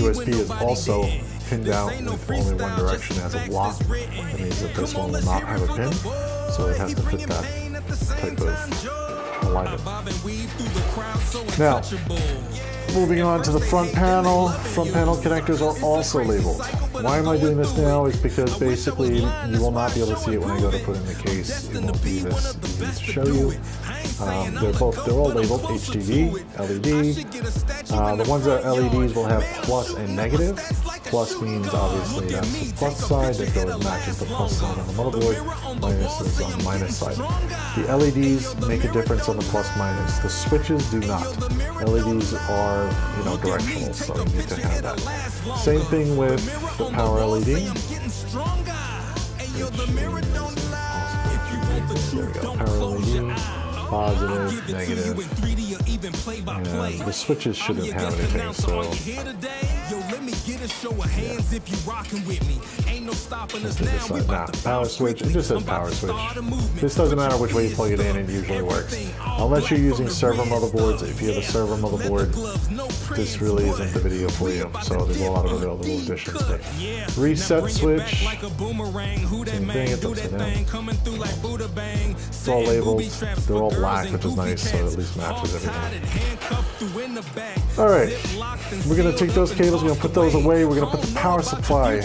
USB is also pinned out with only one direction as a block. That means that this one will not have a pin, so it has to fit that type of alignment. Now, moving on to the front panel connectors are also labeled. Why am I doing this now is because basically you will not be able to see it when I go to put in the case. It won't be this easy to show you. They're all labeled HDD, LED. The ones that are LEDs will have plus and negative. Plus means obviously that's the plus side, that goes matches the plus side on the motherboard, minus is on the minus side. The LEDs make a difference on the plus minus. The switches do not. LEDs are, you know, directional, so you need to have that. Same thing with the power LED. There we go, power LED. positive, negative. The switches shouldn't have anything, so it just says power switch. It just says power switch. This doesn't matter which way you plug it in, it usually works. Unless you're using server motherboards, if you have a server motherboard, this really isn't the video for you. So there's a lot of available additions there. Reset switch, same thing, it's upside down. It's all labeled, they're all black, which is nice, so it at least matches everything. Alright, we're going to take those cables, we're going to put those away, we're going to put the power supply.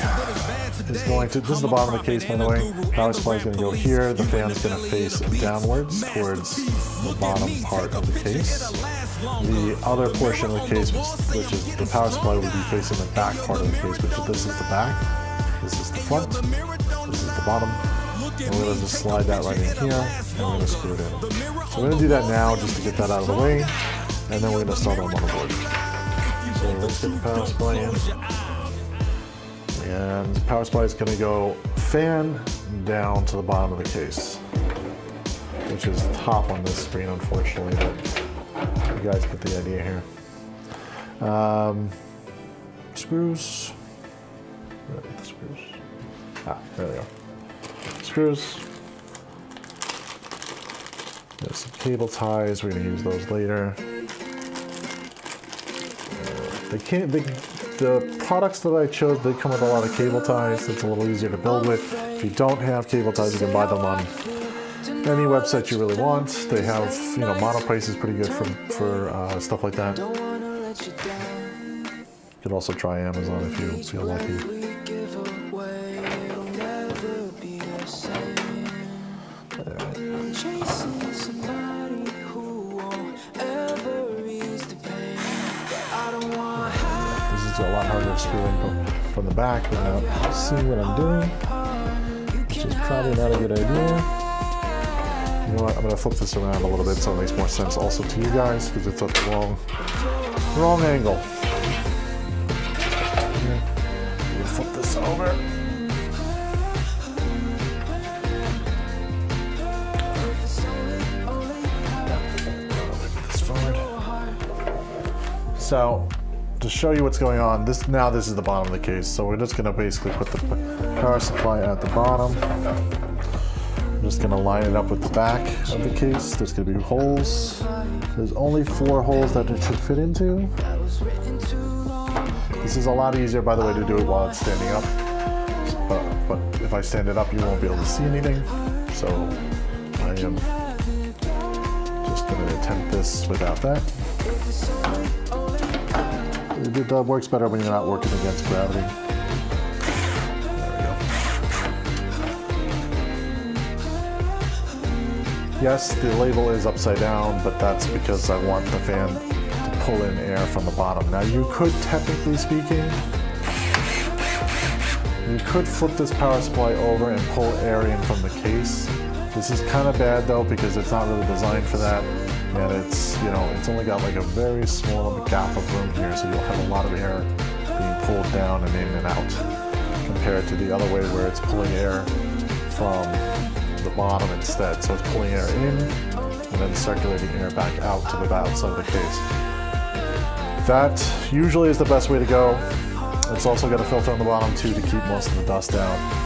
This is the bottom of the case, by the way. Power supply is going to go here. The fan is going to face downwards towards the bottom part of the case. The other portion of the case, which is the power supply, will be facing the back part of the case, which is, this is the back, this is the front, this is the bottom. And we're going to just slide that right in here, and we're going to screw it in. So we're going to do that now just to get that out of the way, and then we're going to start our motherboard. So let's get the power supply in. And the power supply is going to go fan down to the bottom of the case, which is top on this screen, unfortunately, but you guys get the idea here. Screws. Where are the screws? Ah, there they are. Screws. There's some cable ties. We're going to use those later. The products that I chose, they come with a lot of cable ties. It's a little easier to build with. If you don't have cable ties, you can buy them on any website you really want. They have, you know, Monoprice is pretty good for stuff like that. You can also try Amazon if you feel lucky. Screwing from the back without seeing what I'm doing, which is probably not a good idea. You know what, I'm gonna flip this around a little bit so it makes more sense also to you guys, because it's at the wrong angle. I'm gonna flip this over. This forward. So, to show you what's going on, this is the bottom of the case, so we're just going to basically put the power supply at the bottom. I'm just going to line it up with the back of the case. There's going to be holes. There's only 4 holes that it should fit into. This is a lot easier, by the way, to do it while it's standing up, but if I stand it up, you won't be able to see anything, so I am just going to attempt this without that. It works better when you're not working against gravity. There we go. Yes, the label is upside down, but that's because I want the fan to pull in air from the bottom. Now you could, technically speaking, you could flip this power supply over and pull air in from the case. This is kind of bad though, because it's not really designed for that. And it's, you know, it's only got like a very small gap of room here, so you'll have a lot of air being pulled down and in and out, compared to the other way where it's pulling air from the bottom instead. So it's pulling air in and then circulating air back out to the outside of the case. That usually is the best way to go. It's also got a filter on the bottom too to keep most of the dust down.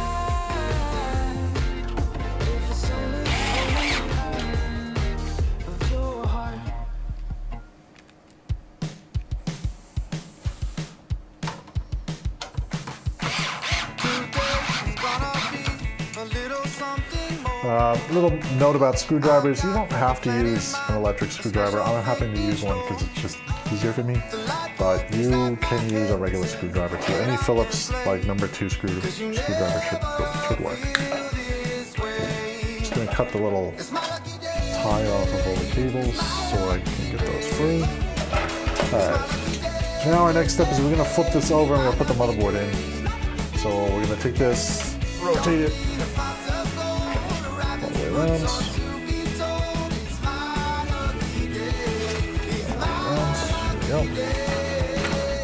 Little note about screwdrivers, you don't have to use an electric screwdriver. I'm happy to use one because it's just easier for me, but you can use a regular screwdriver too. Any Phillips, like #2 screwdriver should work. Just going to cut the little tie off of all the cables so I can get those free. Alright, now our next step is we're going to flip this over and we'll put the motherboard in. So we're going to take this, rotate it.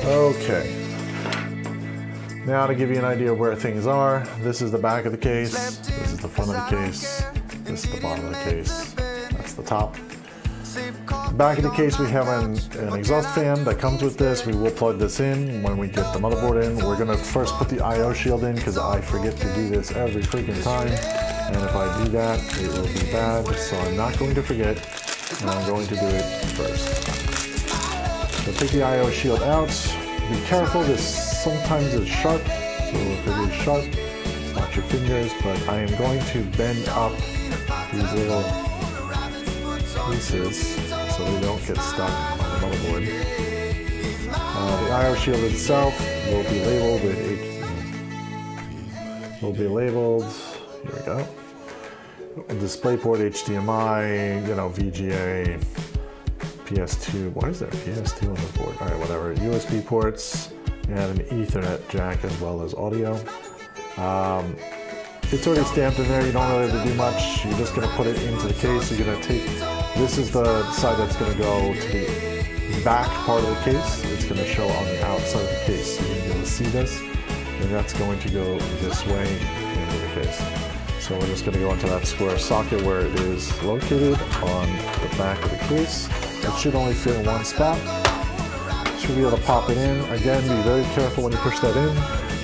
Okay, now to give you an idea of where things are, this is the back of the case, this is the front of the case, this is the bottom of the case, that's the top. Back in the case, we have an exhaust fan that comes with this. We will plug this in when we get the motherboard in. We're going to first put the I.O. shield in because I forget to do this every freaking time. And if I do that, it will be bad. So I'm not going to forget, and I'm going to do it first. So take the I.O. shield out. Be careful, this sometimes is sharp. So if it is sharp, watch your fingers. But I am going to bend up these little pieces so they don't get stuck on the motherboard. The I.O. shield itself will be labeled with here we go. DisplayPort, HDMI, you know, VGA, PS2. Why is there PS2 on the board? All right, whatever. USB ports and an Ethernet jack as well as audio. It's already stamped in there, you don't really have to do much. You're just going to put it into the case. You're going to take, this is the side that's going to go to the back part of the case. It's going to show on the outside of the case, so you're going to be able to see this. And that's going to go this way into the case. So we're just going to go into that square socket where it is located on the back of the case. It should only fit in one spot. Should be able to pop it in. Again, be very careful when you push that in.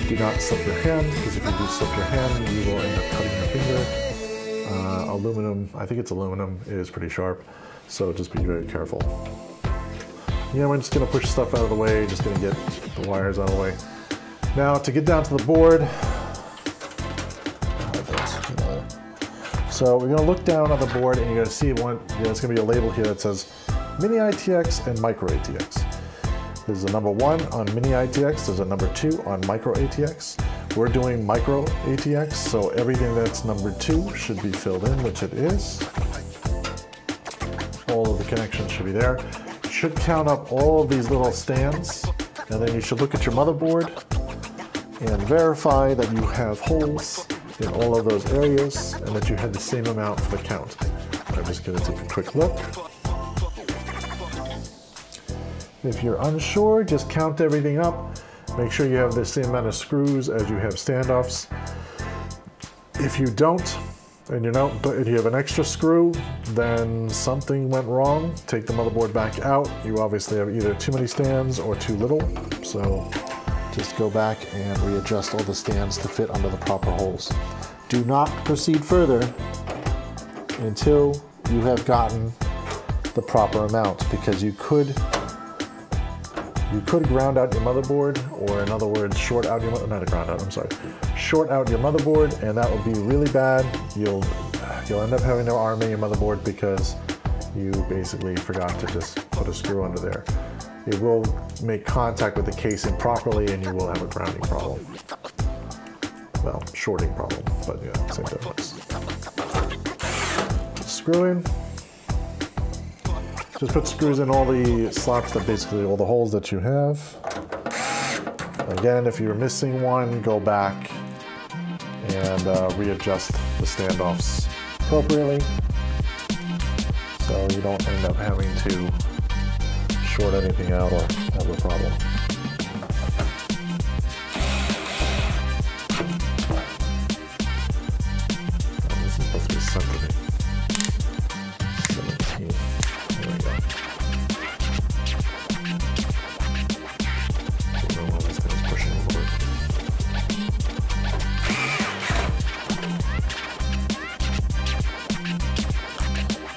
Do not slip your hand, because if you do slip your hand, you will end up cutting your finger. Aluminum, I think it's aluminum, it is pretty sharp, so just be very careful. Yeah, we're just going to push stuff out of the way, just going to get the wires out of the way. Now, to get down to the board, so we're going to look down on the board and you're going to see one, you know, it's going to be a label here that says Mini ITX and Micro ATX. There's a number 1 on Mini ATX, there's a number 2 on Micro ATX. We're doing Micro ATX, so everything that's number 2 should be filled in, which it is. All of the connections should be there. You should count up all of these little stands, and then you should look at your motherboard and verify that you have holes in all of those areas and that you had the same amount for the count. I'm just going to take a quick look. If you're unsure, just count everything up. Make sure you have the same amount of screws as you have standoffs. If you don't, and you know, but if you have an extra screw, then something went wrong. Take the motherboard back out. You obviously have either too many stands or too little. So just go back and readjust all the stands to fit under the proper holes. Do not proceed further until you have gotten the proper amount, because you could ground out your motherboard, or in other words, short out your motherboard, and that would be really bad. You'll end up having to RMA your motherboard because you basically forgot to just put a screw under there. It will make contact with the case improperly, and you will have a grounding problem. Well, shorting problem, but yeah, same difference. Screw in. Just put screws in all the slots, that basically all the holes that you have. Again, if you're missing one, go back and readjust the standoffs appropriately, so you don't end up having to short anything out or have a problem. Oh, this is supposed to be separate.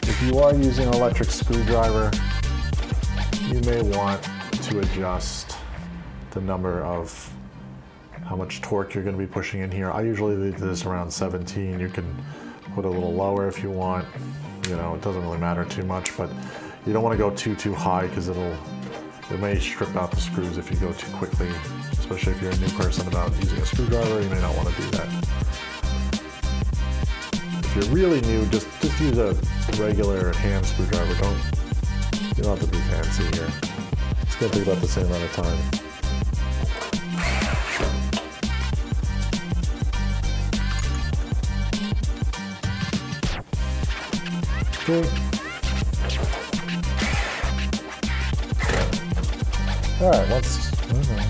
If you are using an electric screwdriver, you may want to adjust the number of how much torque you're going to be pushing in here. I usually leave this around 17. You can put a little lower if you want. You know, it doesn't really matter too much, but you don't want to go too high, because it may strip out the screws if you go too quickly, especially if you're a new person about using a screwdriver. You may not want to do that. If you're really new, just use a regular hand screwdriver. You don't have to be fancy here. It's gonna take about the same amount of time. Okay. All right, let's go away.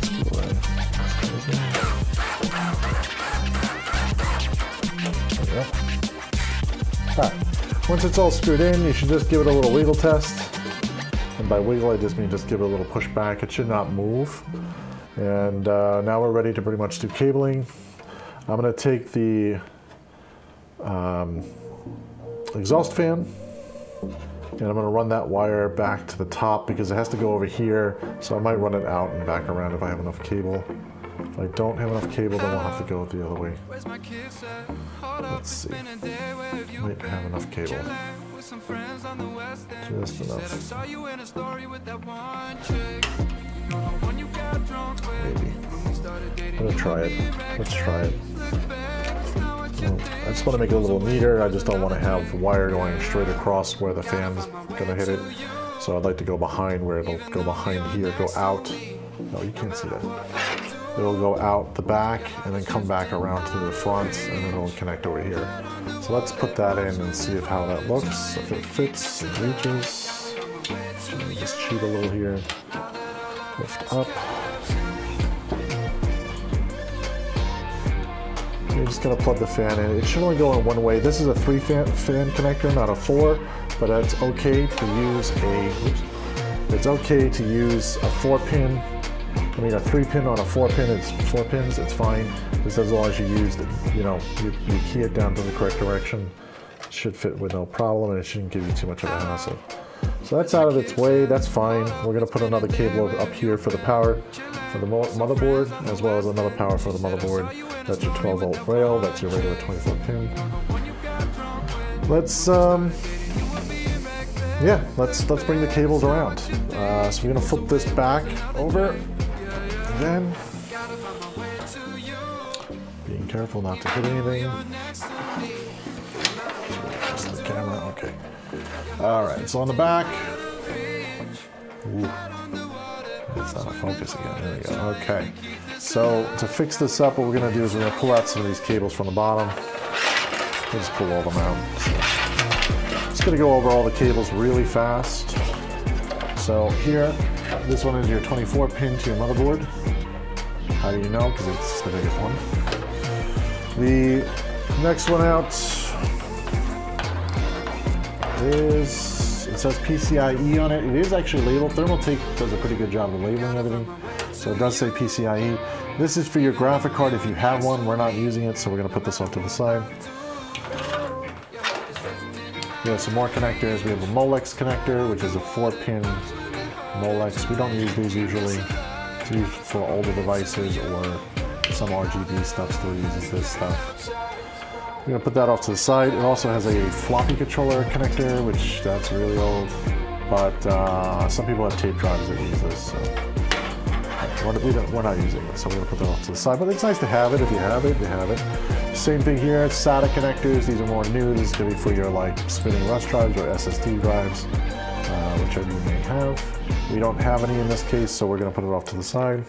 There we go. All right, Once it's all screwed in, you should just give it a little wiggle test. And by wiggle, I just mean just give it a little push back. It should not move. And now we're ready to pretty much do cabling. I'm going to take the exhaust fan, and I'm going to run that wire back to the top because it has to go over here, so I might run it out and back around if I have enough cable. If I don't have enough cable, then I'll have to go the other way. Let's see. Might have enough cable. Just enough. Maybe. I'm going to try it. Let's try it. I just want to make it a little neater. I just don't want to have wire going straight across where the fan's going to hit it. So I'd like to go behind where it'll go behind here, go out. No, you can't see that. It'll go out the back and then come back around to the front and then it'll connect over here. So let's put that in and see if how that looks, if it fits, it reaches. Just cheat a little here. Lift up. You're just going to plug the fan in. It should only go in one way. This is a 3 fan connector, not a 4, but it's okay to use a, it's okay to use a 4-pin, I mean a 3-pin on a 4-pin, it's 4 pins, it's fine. Just as long as you use, you key it down to the correct direction. It should fit with no problem and it shouldn't give you too much of a hassle. So that's out of its way, that's fine. We're going to put another cable up here for the power for the motherboard, as well as another power for the motherboard. That's your 12-volt rail, that's your regular 24-pin. Let's bring the cables around. So we're going to flip this back over. Then, being careful not to hit anything. Just the camera, okay. All right, so on the back. Ooh, it's out of focus again, there we go, okay. So to fix this up, what we're gonna do is we're gonna pull out some of these cables from the bottom. We'll just pull all them out. So, just gonna go over all the cables really fast. So here, this one is your 24-pin to your motherboard. How do you know? Because it's the biggest one. The next one out is, it says PCIe on it. It is actually labeled. Thermaltake does a pretty good job of labeling everything. So it does say PCIe. This is for your graphic card if you have one. We're not using it, so we're going to put this off to the side. We have some more connectors. We have a Molex connector, which is a 4-pin Molex. We don't use these usually. It's used for older devices or some RGB stuff still uses this stuff. We're going to put that off to the side. It also has a floppy controller connector, which that's really old, but some people have tape drives that use this. So we're not using it, so we're going to put that off to the side. But it's nice to have it. If you have it, you have it. Same thing here. SATA connectors. These are more new. This is going to be for your like spinning rush drives or SSD drives, whichever you may have. We don't have any in this case, so we're going to put it off to the side.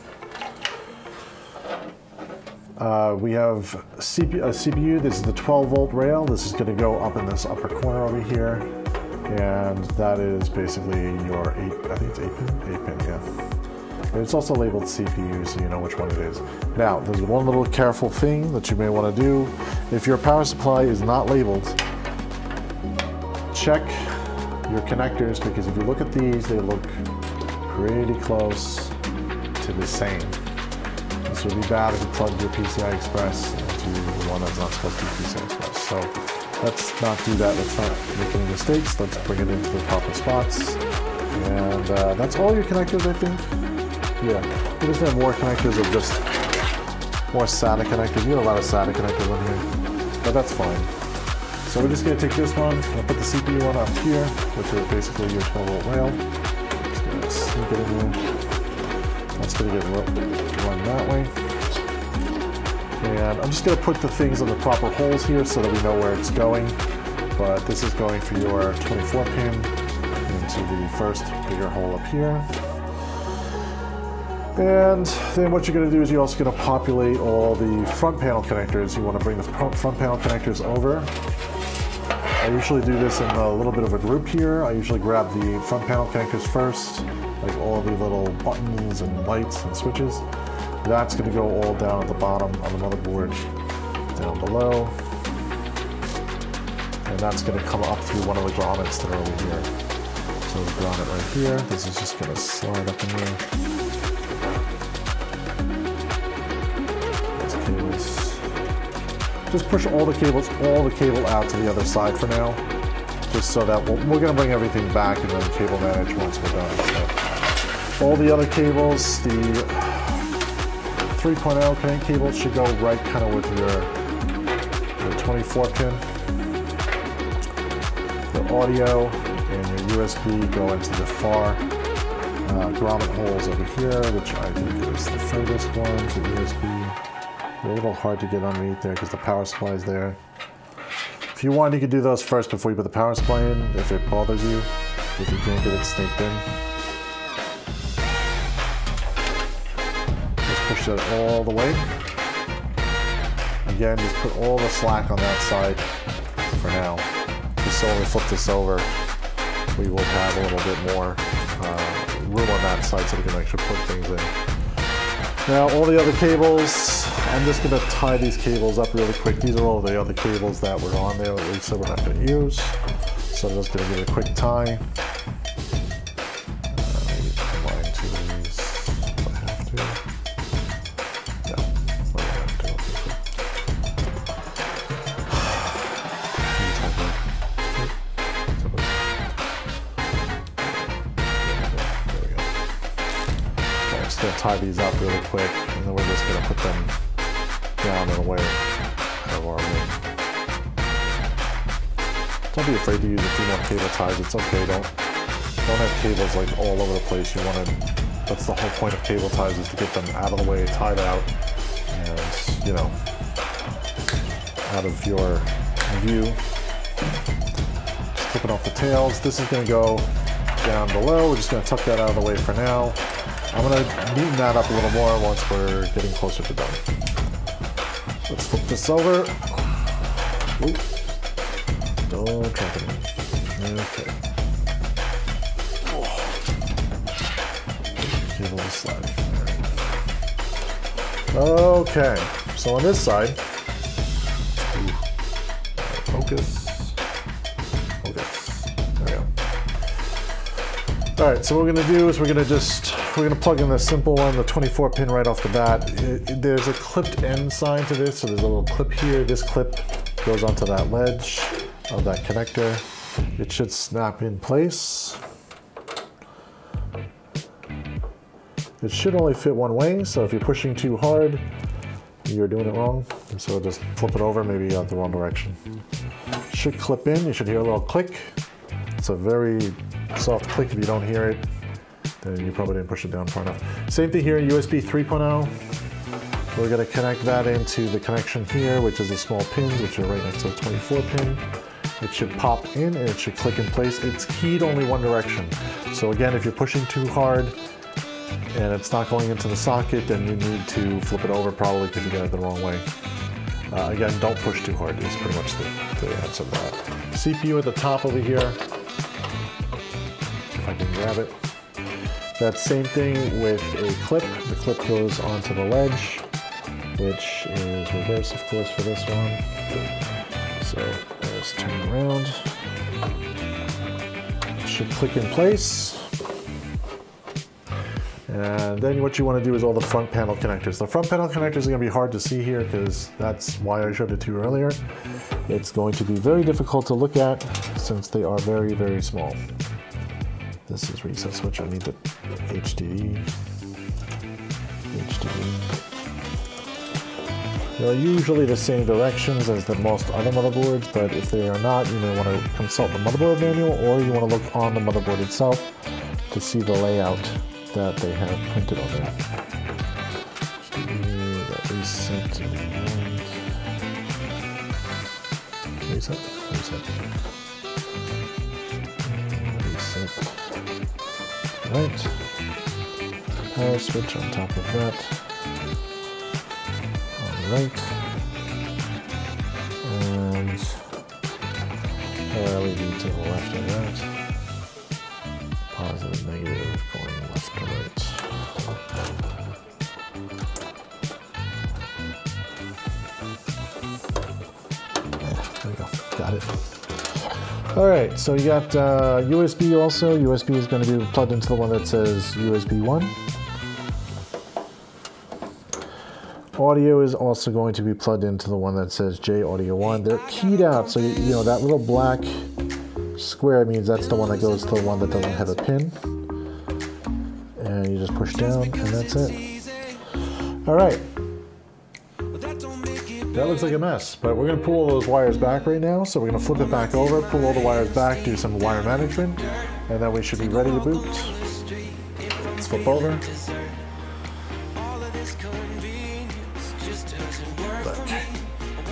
We have a CPU. This is the 12-volt rail. This is going to go up in this upper corner over here, and that is basically your 8. I think it's 8-pin. Yeah. And it's also labeled CPU, so you know which one it is. Now, there's one little careful thing that you may want to do. If your power supply is not labeled, check your connectors, because if you look at these, they look pretty close to the same. This would be bad if you plugged your PCI Express into the one that's not supposed to be PCI Express. So let's not do that. Let's not make any mistakes. Let's bring it into the proper spots. And that's all your connectors, I think. Yeah, we just have more connectors of just more SATA connectors. You have a lot of SATA connectors on here, but that's fine. So we're just going to take this one and put the CPU one up here, which is basically your 12-volt rail. Sneak it in there. That's going to get run that way. And I'm just going to put the things on the proper holes here so that we know where it's going. But this is going for your 24-pin into the first bigger hole up here. And then what you're going to do is you're also going to populate all the front panel connectors. You want to bring the front panel connectors over. I usually do this in a little bit of a group here. I usually grab the front panel connectors first, like all the little buttons and lights and switches. That's going to go all down at the bottom on the motherboard, down below. and that's going to come up through one of the grommets that are over here. So the grommet right here, this is just going to slide up in here. Those cables. Just push all the cable out to the other side for now, just so that we're going to bring everything back and then cable manage once we're done. So all the other cables, the 3.0 connect cable should go right kind of with your 24 pin. Audio and your USB go into the far grommet holes over here, which I think is the furthest one for USB. A little hard to get underneath there because the power supply is there. If you want, you could do those first before you put the power supply in, if it bothers you, if you can't get it snaked in. Just push that all the way. Again, just put all the slack on that side for now. So when we flip this over, we will have a little bit more room on that side so we can actually put things in. Now all the other cables, I'm just going to tie these cables up really quick. These are all the other cables that were on there at least that we're not going to use. So I'm just going to give a quick tie. Maybe combine two of these if I have to. No, I don't have to. Okay. Tie these up really quick, and then we're just going to put them down and away of our room. Don't be afraid to use a few more cable ties. It's okay. Don't have cables like all over the place. You want to. That's the whole point of cable ties, is to get them out of the way, tied out, and you know, out of your view. Just clipping off the tails. This is going to go down below. We're just going to tuck that out of the way for now. I'm going to neaten that up a little more once we're getting closer to done. Let's flip this over. Ooh. Don't jump in. Okay. Oh. Give it a little slide. Okay. So on this side, focus. Focus. There we go. All right. So what we're going to do is we're going to plug in the simple one, the 24 pin right off the bat. There's a clipped end sign to this, so there's a little clip here. This clip goes onto that ledge of that connector. It should snap in place. It should only fit one way, so if you're pushing too hard, you're doing it wrong. And so just flip it over, maybe out the wrong direction. It should clip in. You should hear a little click. It's a very soft click. If you don't hear it, and you probably didn't push it down far enough. Same thing here, USB 3.0. We're gonna connect that into the connection here, which is the small pins, which are right next to the 24 pin. It should pop in and it should click in place. It's keyed only one direction. So again, if you're pushing too hard and it's not going into the socket, then you need to flip it over probably because you got it the wrong way. Again, don't push too hard is pretty much the answer to that. CPU at the top over here. If I can grab it. That same thing with a clip. The clip goes onto the ledge, which is reverse, of course, for this one. So let's turn it around. It should click in place. And then what you want to do is all the front panel connectors. The front panel connectors are going to be hard to see here because that's why I showed it to you earlier. It's going to be very difficult to look at since they are very, very small. This is reset switch. I need the HDD. They're usually the same directions as the most other motherboards, but if they are not, you may want to consult the motherboard manual, or you want to look on the motherboard itself to see the layout that they have printed on there. HDD, that reset, and reset, reset. Right. Power switch on top of that. Alright. And LED to the left of that. Positive, negative, going left to right. There we go. Got it. Alright, so you got USB also. USB is going to be plugged into the one that says USB 1. Audio is also going to be plugged into the one that says J Audio 1. They're keyed out, so you know that little black square means that's the one that goes to the one that doesn't have a pin. And you just push down, and that's it. Alright. That looks like a mess, but we're going to pull all those wires back right now, so we're going to flip it back over, pull all the wires back, do some wire management, and then we should be ready to boot. Let's flip over.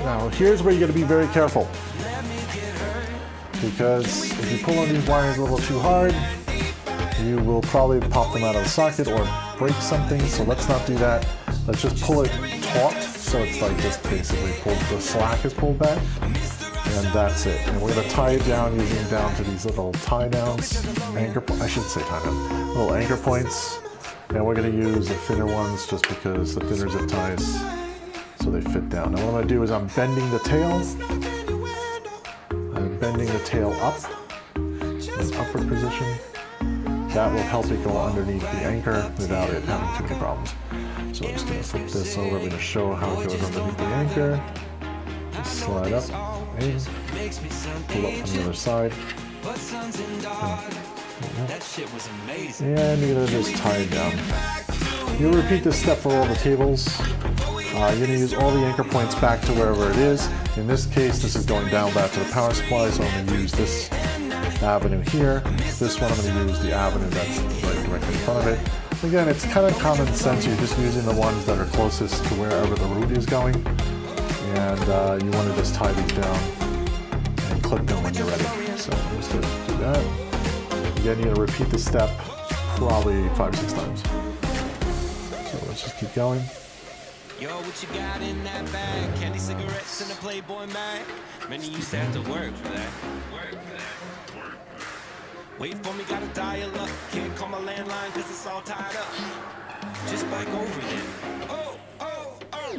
Now, here's where you got to be very careful, because if you pull on these wires a little too hard, you will probably pop them out of the socket or break something, so let's not do that. Let's just pull it taut, so it's like just basically pulled, the slack is pulled back, and that's it. And we're going to tie it down using down to these little tie downs, little anchor points, and we're going to use the thinner ones just because the thinners it ties, so they fit down. Now what I'm going to do is I'm bending the tail. I'm bending the tail up, in upward position. That will help it go underneath the anchor without it having too many problems. So I'm just going to flip this over. We're going to show how it goes underneath the anchor. Just slide up, in, pull up from the other side. And you're going to just tie it down. You'll repeat this step for all the tables. You're going to use all the anchor points back to wherever it is. In this case, this is going down back to the power supply, so I'm going to use this avenue here. This one I'm going to use the avenue that's right directly in front of it. Again, it's kind of common sense. You're just using the ones that are closest to wherever the root is going. And you want to just tie these down and clip them when you're ready. So I'm just going to do that. Again, you're going to repeat the step probably 5 or 6 times. So let's just keep going. Yo, what you got in that bag? Candy cigarettes in a Playboy mag. Many used to have to work for that. Wait for me, gotta dial up. Can't call my landline cause it's all tied up. Just bike over there. Oh, oh, oh.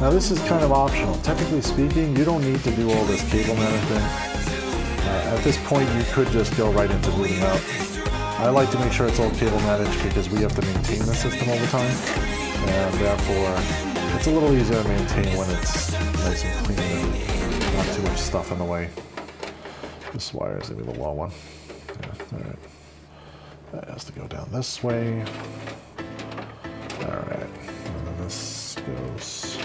Now this is kind of optional. Technically speaking, you don't need to do all this cable management. At this point, you could just go right into booting out. I like to make sure it's all cable managed because we have to maintain the system all the time, and therefore it's a little easier to maintain when it's nice and clean and not too much stuff in the way. This wire is going to be the long one. Yeah, all right. That has to go down this way. Alright, and then this goes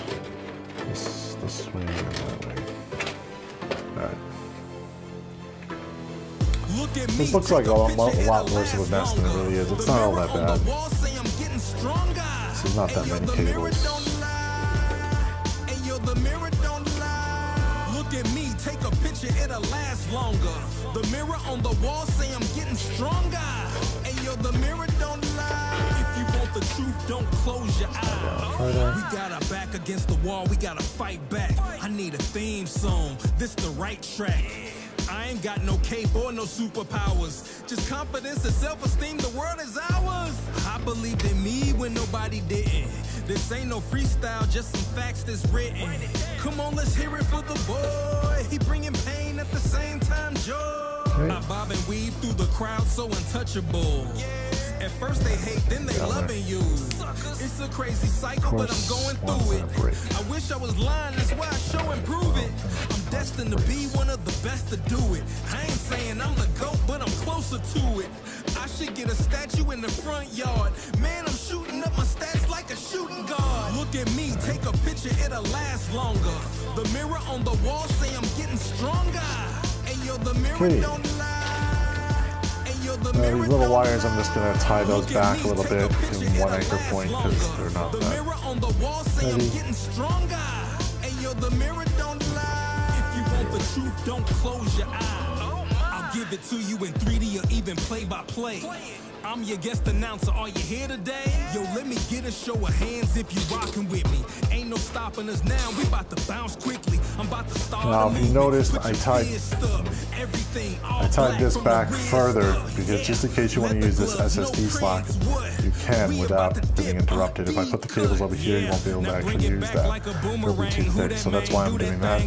this way and that way. Alright. This looks like a lot worse of a mess than it really is. It's not all that bad. This is not that many cables. Look at me, take a picture, it'll last longer. The mirror on the wall say I'm getting stronger. And yo, the mirror don't lie. If you want the truth, don't close your eyes. We got our back against the wall, we gotta fight back. I need a theme song, this the right track. I ain't got no cape or no superpowers. Just confidence and self-esteem, the world is ours. I believed in me when nobody didn't. This ain't no freestyle, just some facts that's written. Come on, let's hear it for the boy. He bringing pain at the same time, joy. I bob and weave through the crowd, so untouchable. At first they hate, then they loving you. It's a crazy cycle, but I'm going through it. I wish I was lying, that's why I show and prove it. I'm destined to be one of the best to do it. I ain't saying I'm the GOAT, but I'm closer to it. I should get a statue in the front yard. Man, I'm shooting up my stats like a shooting guard. Look at me, take a picture, it'll last longer. The mirror on the wall say I'm getting stronger. And yo, the mirror don't lie. These little wires, I'm just going to tie those back a little bit in one anchor point because they're not that heavy. I'll give it to you in 3D or even play by play. I'm your guest announcer, are you here today? Yo, let me get a show of hands if you rockin' with me. Ain't no stopping us now, we about to bounce quickly. I'm about to start. Now, if you noticed, I tied this back further because just in case you want to use this SSD slot, you can without being interrupted. If I put the cables over here, you won't be able to actually use that. It'll be too thick, so that's why I'm doing that.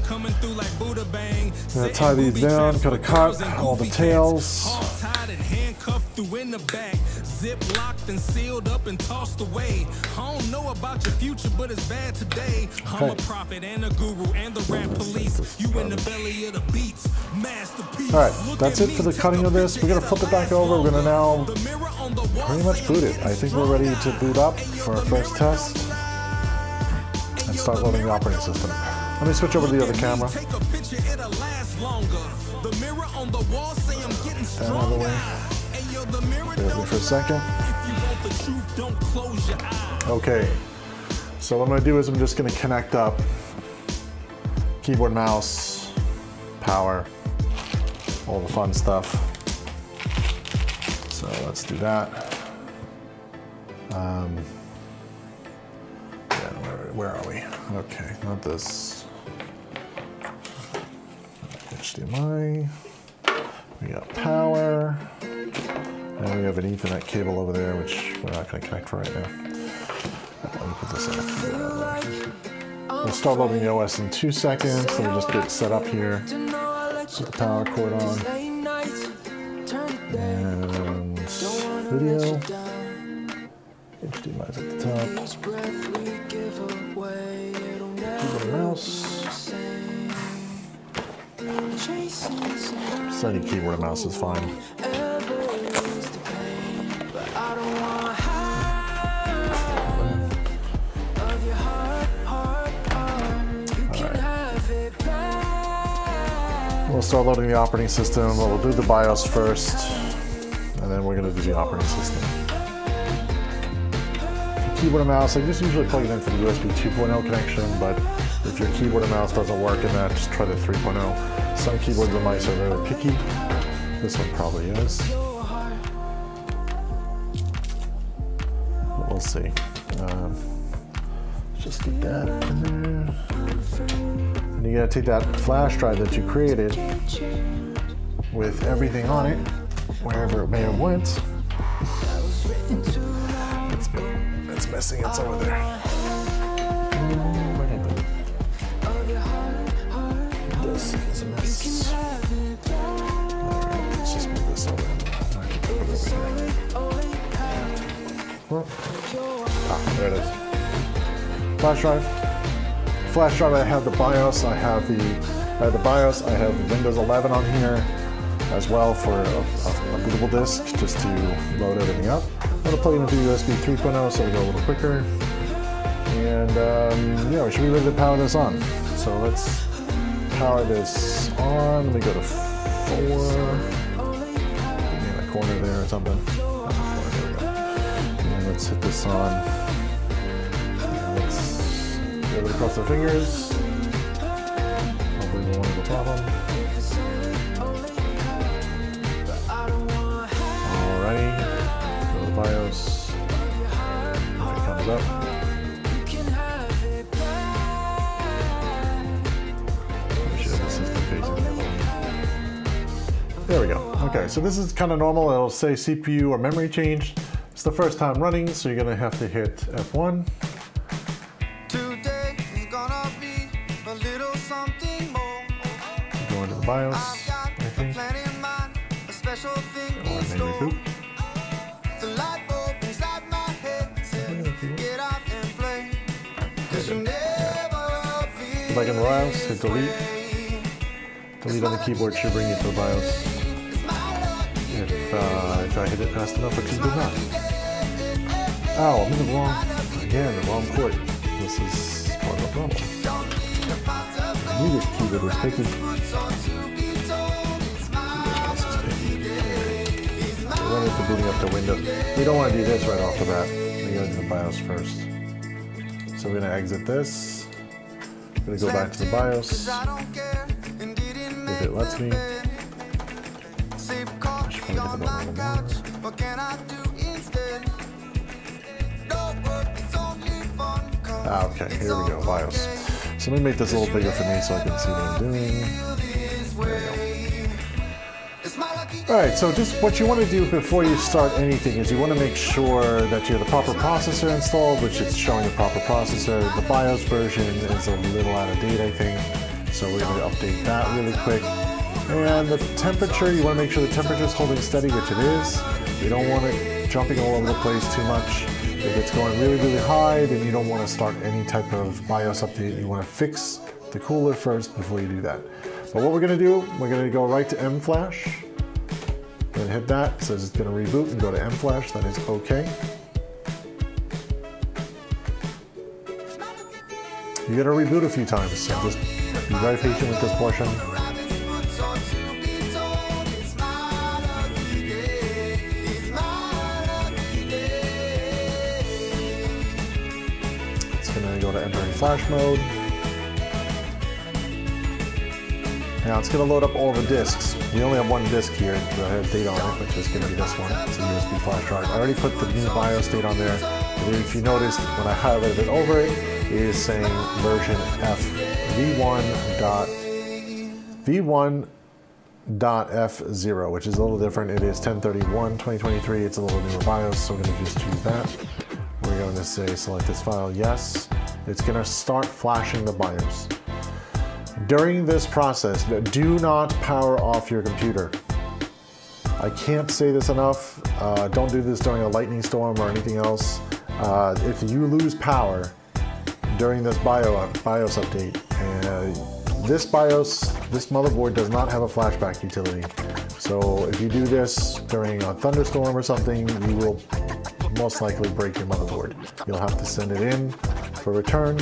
I'm gonna tie these down, gotta cut all the tails. Through in the back, zip locked and sealed up and tossed away. I don't know about your future, but it's bad today. I'm a prophet and a guru and the rap police. You in the belly of the beats, masterpiece. All right, that's it for the cutting of this. We're gonna flip it back over. We're gonna now pretty much boot it. I think we're ready to boot up for our first test and start loading the operating system. Let me switch over to the other camera. And all the way. For a second. Okay, so what I'm gonna do is I'm just gonna connect up keyboard, mouse, power, all the fun stuff. So let's do that. Yeah, where are we? Okay, not this. HDMI. We got power. And we have an Ethernet cable over there, which we're not going to connect for right now. Let me put this out. We'll start loading the OS in 2 seconds. Let me just get it set up here. Put the power cord on. And video. HDMI's at the top. Keyboard mouse. Steady keyboard and mouse is fine. We'll start loading the operating system. We'll do the BIOS first, and then we're going to do the operating system. Keyboard and mouse, I just usually plug it in for the USB 2.0 connection, but if your keyboard and mouse doesn't work in that, just try the 3.0. Some keyboards and mice are very picky. This one probably is. But we'll see. Just get that in there. And you gotta take that flash drive that you created with everything on it, wherever it may have went. It's missing, it's over there. Where did it go? This is a mess. Alright, let's just move this over. Alright, put it over here. Ah, there it is. Flash drive. Flash drive, I have the BIOS, I have Windows 11 on here as well for a bootable disk, just to load everything up. I'm gonna plug it into USB 3.0 so we go a little quicker. And yeah, we should be ready to power this on. So let's power this on. Let me go to 4. In the corner there or something. Oh, there we go. And let's hit this on. And let's everybody cross their fingers. Hopefully we won't have a problem. Alrighty. Go to BIOS. If it comes up. I'm sure this is the facing the other one. There we go. Okay, so this is kind of normal. It'll say CPU or memory change. It's the first time running, so you're gonna have to hit F1. BIOS, I think. Go back in the BIOS, hit delete. Delete on the keyboard should bring you to the BIOS. If I hit it fast enough, it should do that. Ow, I'm in the wrong port. This is part of the problem. I knew this keyboard was picky. We're going to booting up the Windows. We don't want to do this right off the bat. We're going to do the BIOS first. So we're going to exit this. I'm going to go back to the BIOS. If it lets me. I should probably get the button on the board. Okay, here we go, BIOS. So let me make this a little bigger for me so I can see what I'm doing. There we go. Alright, so just what you want to do before you start anything is you want to make sure that you have the proper processor installed, which it's showing the proper processor. The BIOS version is a little out of date, I think, so we're going to update that really quick. And the temperature, you want to make sure the temperature is holding steady, which it is. You don't want it jumping all over the place too much. If it's going really, really high, then you don't want to start any type of BIOS update. You want to fix the cooler first before you do that. But what we're going to do, we're going to go right to M-Flash. And hit that, it says it's going to reboot and go to M-Flash, that is okay. You're going to reboot a few times, so just be very patient with this portion. It's going to go to entering flash mode. Now it's going to load up all the disks. We only have one disk here that has data on it, which is going to be this one. It's a USB flash drive. I already put the new BIOS date on there. If you noticed, when I highlighted it over it, it is saying version F V1.F0, which is a little different. It is 10/31/2023. It's a little newer BIOS, so I'm going to just choose that. We're going to say select this file, yes. It's going to start flashing the BIOS. During this process, do not power off your computer. I can't say this enough. Don't do this during a lightning storm or anything else. If you lose power during this BIOS update, this BIOS, this motherboard does not have a flashback utility. So if you do this during a thunderstorm or something, you will most likely break your motherboard. You'll have to send it in for return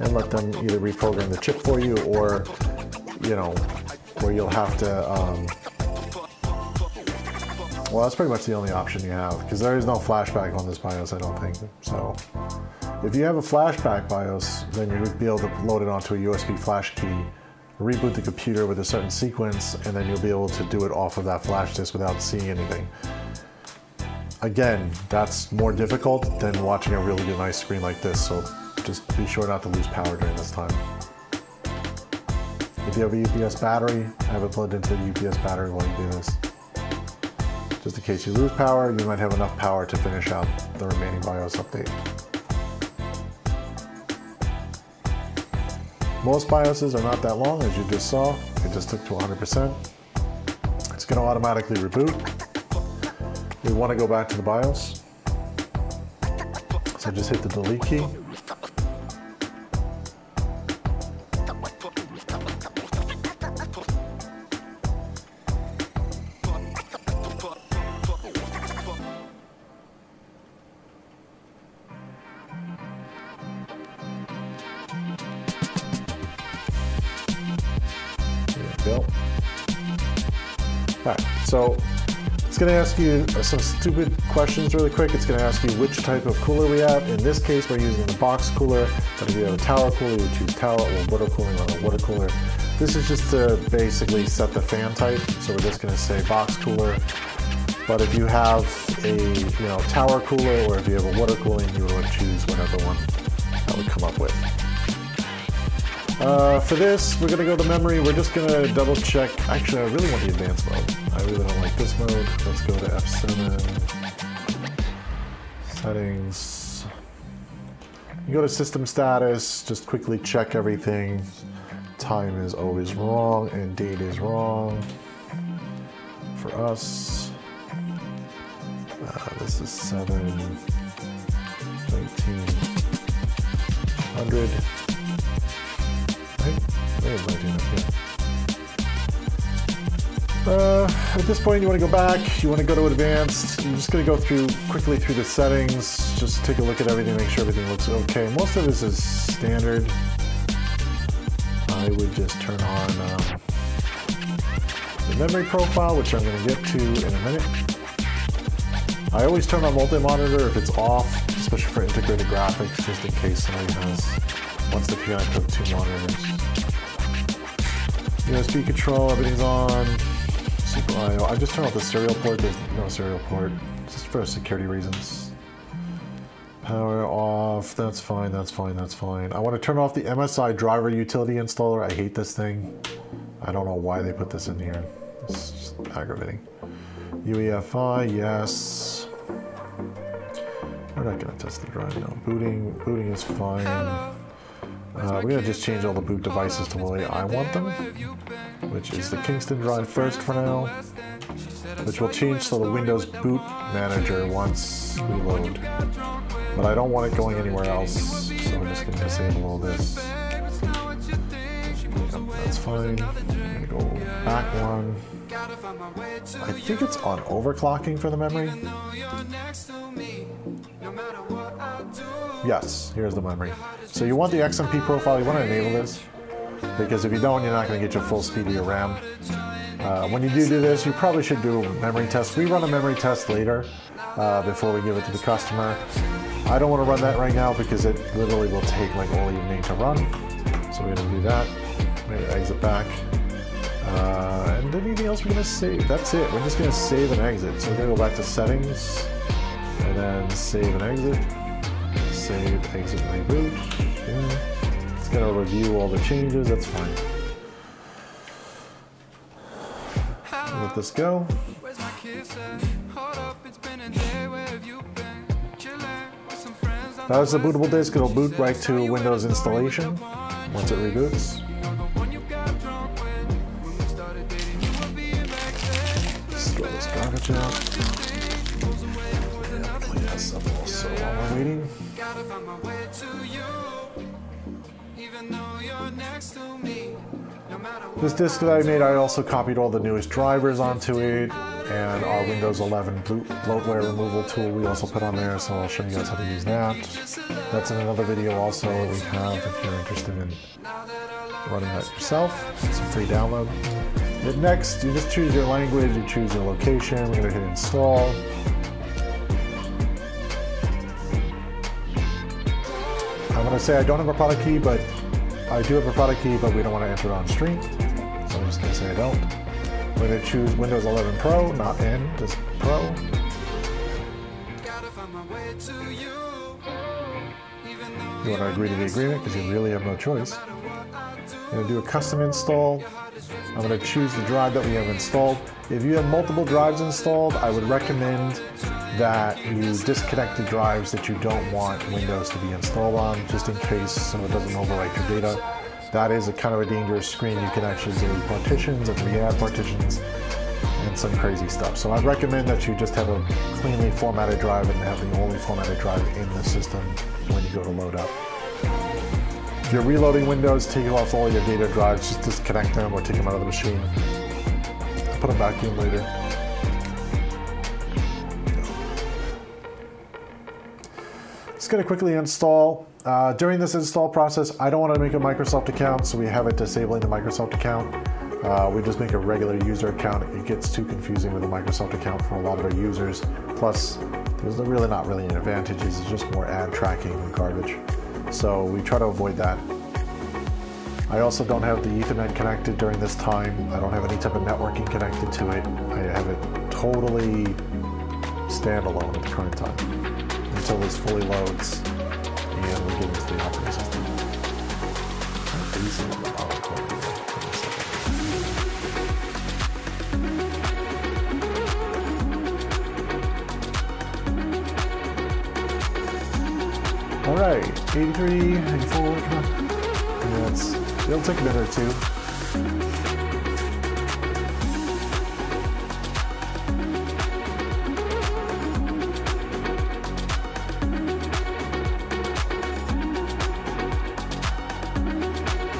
and let them either reprogram the chip for you, or, you know, where you'll have to, well, that's pretty much the only option you have, because there is no flashback on this BIOS, I don't think. So if you have a flashback BIOS, then you would be able to load it onto a USB flash key, reboot the computer with a certain sequence, and then you'll be able to do it off of that flash disk without seeing anything. Again, that's more difficult than watching a really good, nice screen like this, so just be sure not to lose power during this time. If you have a UPS battery, have it plugged into the UPS battery while you do this. Just in case you lose power, you might have enough power to finish out the remaining BIOS update. Most BIOSes are not that long, as you just saw. It just took to 100%. It's going to automatically reboot. We want to go back to the BIOS, so just hit the delete key. There we go. Alright, so it's going to ask you some stupid questions really quick. It's going to ask you which type of cooler we have. In this case, we're using the box cooler. But if you have a tower cooler, you choose tower, or water cooling on a water cooler. This is just to basically set the fan type. So we're just going to say box cooler. But if you have a tower cooler, or if you have a water cooling, you would choose whatever one I would come up with. For this, we're going to go to memory. We're just going to double check. Actually, I really want the advanced mode. I really don't like this mode. Let's go to F7, settings. You go to system status, just quickly check everything. Time is always wrong and date is wrong for us. This is 7, 1900. Right? There's 1900. At this point, you want to go back, you want to go to advanced. I'm just going to go through quickly through the settings, just take a look at everything, make sure everything looks okay. Most of this is standard. I would just turn on the memory profile, which I'm going to get to in a minute. I always turn on multi-monitor if it's off, especially for integrated graphics, just in case somebody wants to connect with 2 monitors. USB control, everything's on. I just turned off the serial port. There's no serial port, just for security reasons. Power off. That's fine, that's fine, that's fine. I want to turn off the MSI driver utility installer. I hate this thing. I don't know why they put this in here. It's just aggravating. UEFI, yes. We're not going to test the drive now. Booting is fine. We're going to just change all the boot devices to the way I want them, which is the Kingston drive first for now, which will change to the Windows Boot Manager once we load. But I don't want it going anywhere else, so we're just going to disable all this. That's fine. I'm going to go back one. I think it's on overclocking for the memory. Yes, here's the memory. So you want the XMP profile, you want to enable this, because if you don't, you're not going to get your full speed of your RAM. When you do this, you probably should do a memory test. We run a memory test later before we give it to the customer. I don't want to run that right now because it literally will take like all evening to run. So we're going to do that. We're going to exit back. And anything else we're going to save? That's it. We're just going to save and exit. So we're going to go back to settings and then save and exit. Save, exit, reboot. Yeah. It's going to review all the changes. That's fine. Let this go. Now it's a bootable disk. It'll boot right to Windows installation once it reboots. Throw this garbage out. Clean this up also while we're waiting. This disk that I made, I also copied all the newest drivers onto it, and our Windows 11 bloatware removal tool we also put on there, so I'll show you guys how to use that. That's in another video also that we have if you're interested in running that yourself. It's a free download. But next, you just choose your language, you choose your location, we're going to hit install. I'm going to say I don't have a product key, but I do have a product key, but we don't want to enter it on stream. So I'm just going to say I don't. We're going to choose Windows 11 Pro, not N, just Pro. You want to agree to the agreement because you really have no choice. I'm going to do a custom install. I'm going to choose the drive that we have installed. If you have multiple drives installed, I would recommend that you disconnect the drives that you don't want Windows to be installed on, just in case so it doesn't overwrite your data. That is a kind of a dangerous screen. You can actually do partitions and re-add partitions and some crazy stuff. So I'd recommend that you just have a cleanly formatted drive and have the only formatted drive in the system when you go to load up. If you're reloading Windows, take off all your data drives, just disconnect them or take them out of the machine. I'll put them back in later. Just going to quickly install. During this install process, I don't want to make a Microsoft account, so we have it disabling the Microsoft account. We just make a regular user account. It gets too confusing with a Microsoft account for a lot of our users. Plus, there's really not really an advantage. It's just more ad tracking and garbage. So we try to avoid that. I also don't have the Ethernet connected during this time. I don't have any type of networking connected to it. I have it totally standalone at the current time, until this fully loads and we get into the operating system. All right, 83, 84, come on. Yeah, it'll take a minute or two.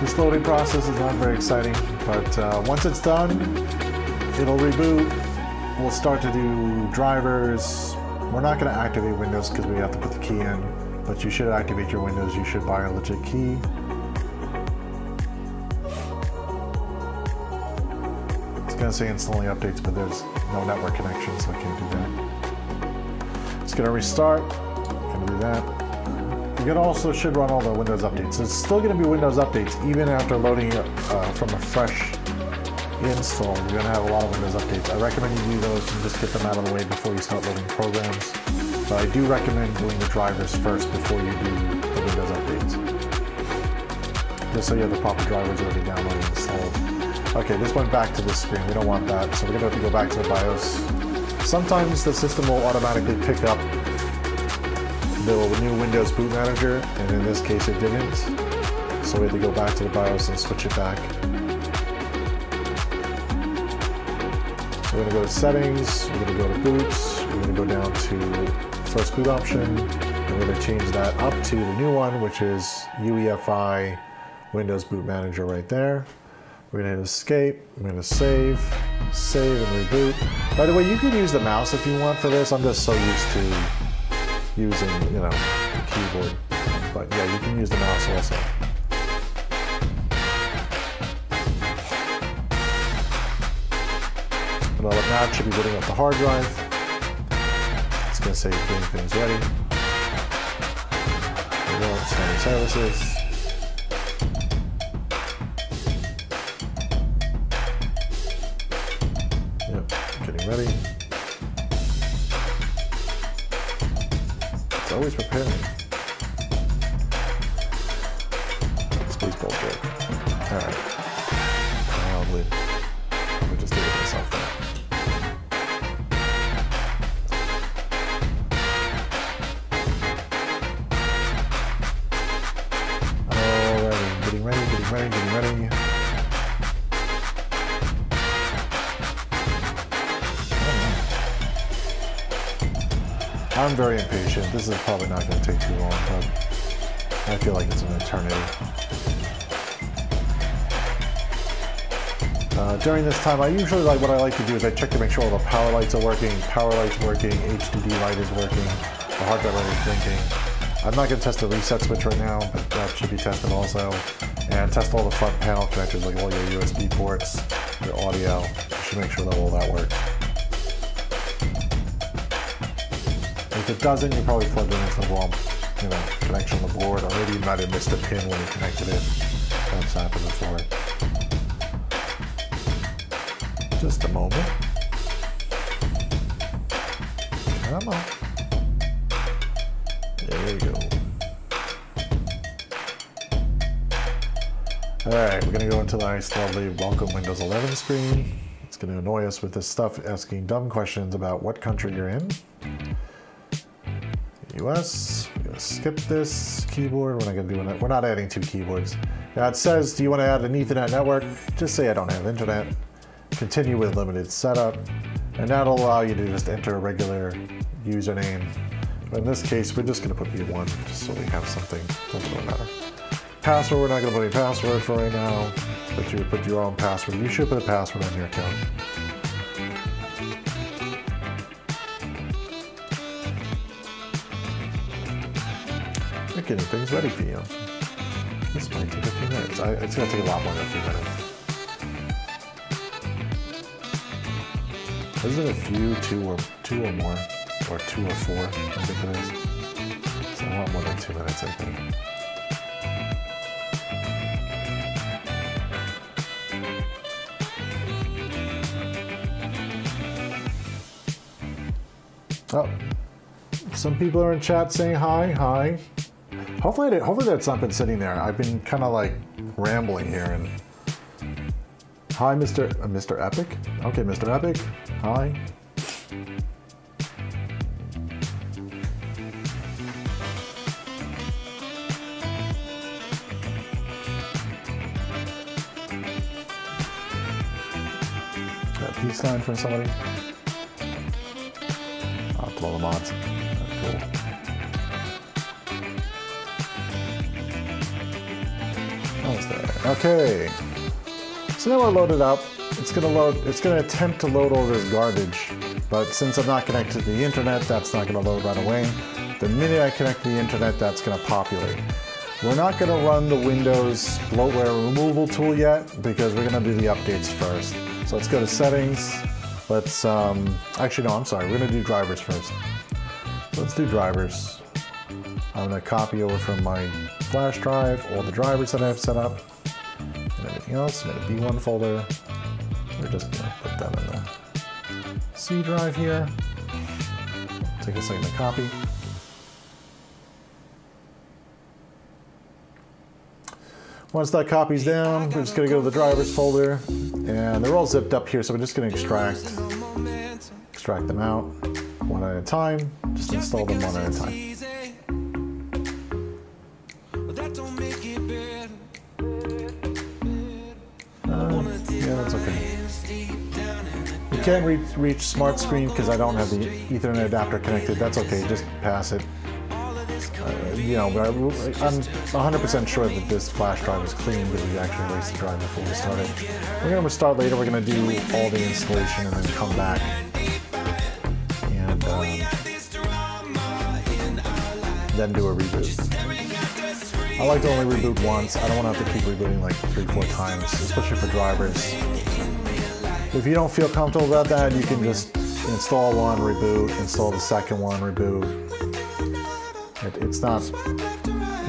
This loading process is not very exciting, but once it's done, it'll reboot. We'll start to do drivers. We're not going to activate Windows because we have to put the key in, but you should activate your Windows. You should buy a legit key. It's going to say instantly updates, but there's no network connection, so I can't do that. It's going to restart. Going to do that. You can also should run all the Windows updates. It's still going to be Windows updates even after loading it from a fresh install. You're going to have a lot of Windows updates. I recommend you do those and just get them out of the way before you start loading programs. So I do recommend doing the drivers first before you do the Windows updates, just so you have the proper drivers already downloaded and installed. Okay, this went back to this screen. We don't want that, so we're going to have to go back to the BIOS. Sometimes the system will automatically pick up the new Windows Boot Manager, and in this case it didn't, so we had to go back to the BIOS and switch it back. We're going to go to settings, we're going to go to boots, we're going to go down to first boot option, and we're going to change that up to the new one, which is UEFI Windows Boot Manager right there. We're going to hit escape, we're going to save, save and reboot. By the way, you can use the mouse if you want for this, I'm just so used to using, you know, the keyboard, but yeah, you can use the mouse also. And all of that should be booting up the hard drive. It's gonna say getting things ready. There we go, standard services. Yep, getting ready. Always preparing. Squeeze bolt break. Alright. Probably. Probably just do it myself now. Alrighty. Getting ready, getting ready, getting ready. I'm very impatient. This is probably not going to take too long, but I feel like it's an eternity. During this time, I usually like what I like to do is I check to make sure all the power lights are working, HDD light is working, the hard drive light is blinking. I'm not going to test the reset switch right now, but that should be tested also. And test all the front panel connectors, like all your USB ports, your audio. You should make sure that all that works. If it doesn't, you probably plugged it into the wall, you know, connection on the board, or maybe you might have missed a pin when you connected it. That's happened before. Just a moment. Come on. There we go. Alright, we're going to go into the nice, lovely welcome Windows 11 screen. It's going to annoy us with this stuff asking dumb questions about what country you're in. US. We're gonna skip this keyboard. We're not gonna do it. We're not adding two keyboards. Now it says, do you want to add an Ethernet network? Just say I don't have internet. Continue with limited setup, and that'll allow you to just enter a regular username. But in this case, we're just gonna put B1 just so we have something. Doesn't really matter. Password. We're not gonna put any password for right now. But you would put your own password. You should put a password on your account. Getting things ready for you. This might take a few minutes. It's going to take a lot more than a few minutes. Isn't it a few, two or more, or two or four? I think it is. It's a lot more than 2 minutes, I think. Oh, some people are in chat saying hi, hi. Hopefully that's not been sitting there. I've been kind of like rambling here and... Hi, Mr. Epic? Okay, Mr. Epic, hi. Got a peace sign from somebody. I'll blow the mods. That's cool. Okay, so now we're loaded up. It's gonna attempt to load all this garbage, but since I'm not connected to the internet, that's not gonna load right away. The minute I connect to the internet, that's gonna populate. We're not gonna run the Windows bloatware removal tool yet because we're gonna do the updates first. So let's go to settings. Let's actually no, I'm sorry. We're gonna do drivers first. Let's do drivers. I'm gonna copy over from my flash drive all the drivers that I have set up. Everything else, made a B1 folder. We're just gonna put that in the C drive here. Take a second to copy. Once that copy's down, we're just gonna go to the drivers folder, and they're all zipped up here, so we're just gonna extract them out one at a time, just install them one at a time. Yeah, that's okay. You can't reach Smart Screen because I don't have the Ethernet adapter connected. That's okay, just pass it. You know, but I'm 100% sure that this flash drive is clean because we actually raced the drive before we started. We're going to restart later. We're going to do all the installation and then come back and then do a reboot. I like to only reboot once. I don't want to have to keep rebooting like 3-4 times, especially for drivers. If you don't feel comfortable about that, you can just install one, reboot, install the second one, reboot. It's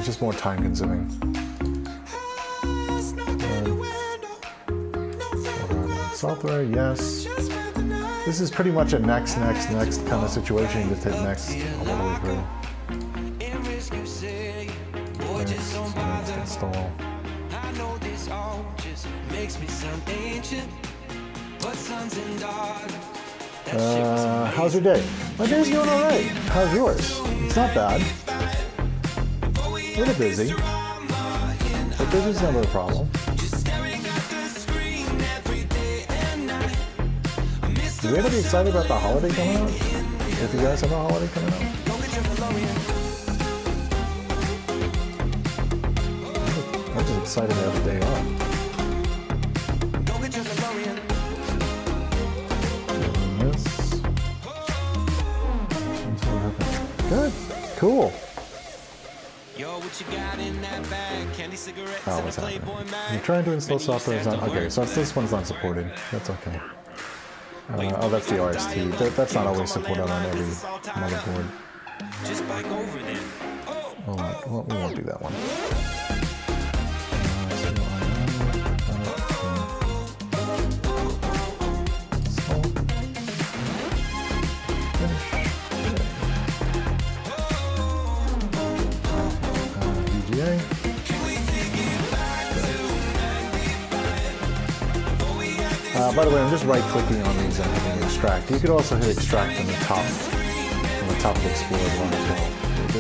just more time consuming. Software, yes. This is pretty much a next kind of situation. You just hit next all the way through. Next, install. How's your day? My day's going all right. How's yours? It's not bad. A little busy, but busy's never a problem. Do we have to be excited about the holiday coming out? If you guys have a holiday coming out? I'm just excited to have a day off. Good. Cool. Yo, what you got in that bag? Candy cigarettes and a Playboy mag. You're trying to install software. Okay, so this one's not supported. That's okay. Oh, that's the RST. That's not always supported on every motherboard. Oh, we won't do that one. By the way, I'm just right-clicking on these and hitting extract. You could also hit extract on the top of the Explorer one as well.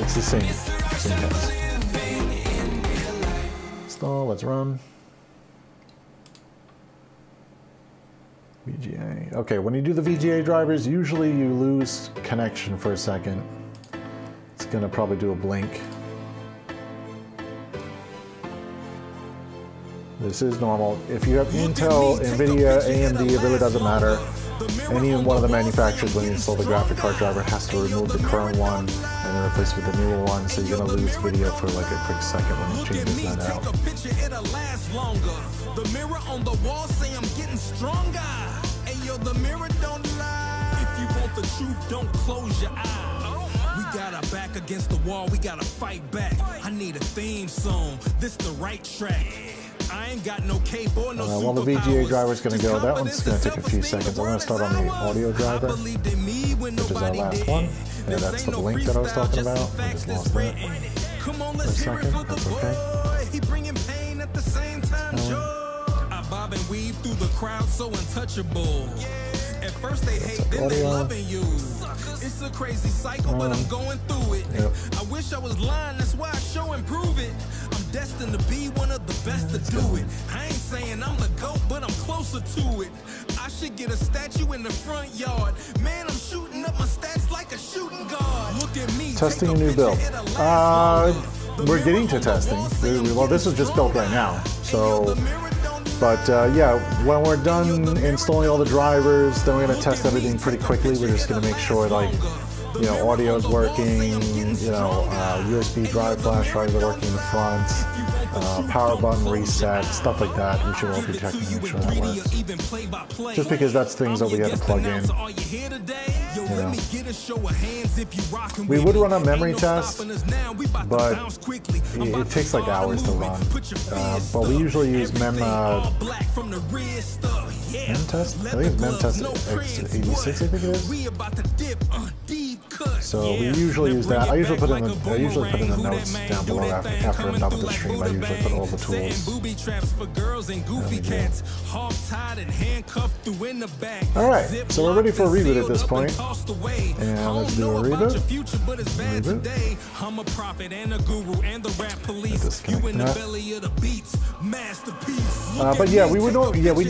It's the same test. Install. Let's run. VGA. Okay, when you do the VGA drivers, usually you lose connection for a second. It's gonna probably do a blink. This is normal. If you have Intel, NVIDIA, AMD, it really doesn't matter. Any one of the manufacturers, when you install the graphic card driver, has to remove the current one and then replace it with the newer one, so you're going to lose video for like a quick second when it changes that out. We got our back against the wall, we got to fight back. I need a theme song, this the right track. I ain't got no cape or no while the VGA driver is going to go, that one's going to take a few seconds. I'm going to start on the audio driver, which is our last one. And that's the link that I was talking about. I just lost that for a second. That's okay. He bringing pain at the same time. I bob and weave through the crowd, so untouchable. At first they hate, then they loving you. It's a crazy cycle, but I'm going through it. I wish I was lying, that's why I show and prove it. I'm destined to be one of the best to do it. I ain't saying I'm the GOAT, but I'm closer to it. I should get a statue in the front yard. Man, I'm shooting up my stats like a shooting guard. Look at me. Testing a new build. We're getting to testing. Well, this is just built right now, so... But yeah, when we're done installing all the drivers, then we're going to test everything pretty quickly. We're just going to make sure, like, you know, audio is working, you know, USB drive, flash drives are working in the front, power button reset, stuff like that. We should all be checking to make sure that works. Just because that's things that we had to plug in. You know. We would run a memory test, but it takes like hours to run. But we usually use Mem test? I think it's Mem test 86, I think it is. So we usually use that. I usually put in the notes down below after I'm done with the stream. I usually put all the tools. All right, so we're ready for a reboot at this point. And let's do a reboot. Disconnect that. But yeah, we do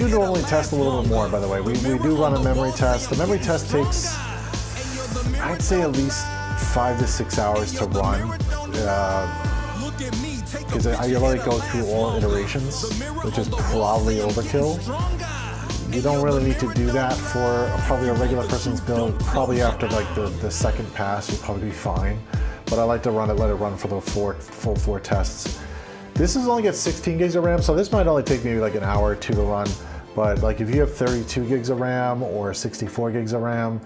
normally test a little bit more. By the way, we do run a memory test. The memory test takes, I'd say, at least 5 to 6 hours to run, because I already go through all iterations, which is probably overkill. You don't really need to do that for probably a regular person's build. Probably after like the second pass, you'll probably be fine. But I like to run it, let it run for the full four tests. This is only got 16 gigs of RAM, so this might only take maybe like an hour or two to run. But like if you have 32 gigs of RAM or 64 gigs of RAM,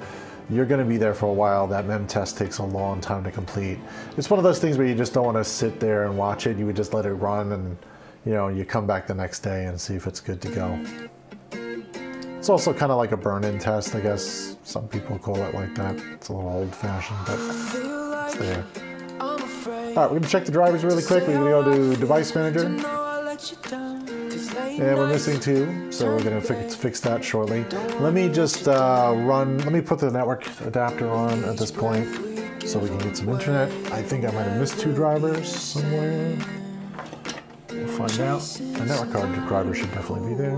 you're going to be there for a while. That mem test takes a long time to complete. It's one of those things where you just don't want to sit there and watch it. You would just let it run, and you know, you come back the next day and see if it's good to go. It's also kind of like a burn-in test, I guess. Some people call it like that. It's a little old-fashioned, but it's there. All right, we're going to check the drivers really quick. We're going to go to Device Manager. And we're missing two, so we're gonna fix that shortly. Let me just let me put the network adapter on at this point so we can get some internet. I think I might have missed two drivers somewhere. We'll find out. The network card driver should definitely be there.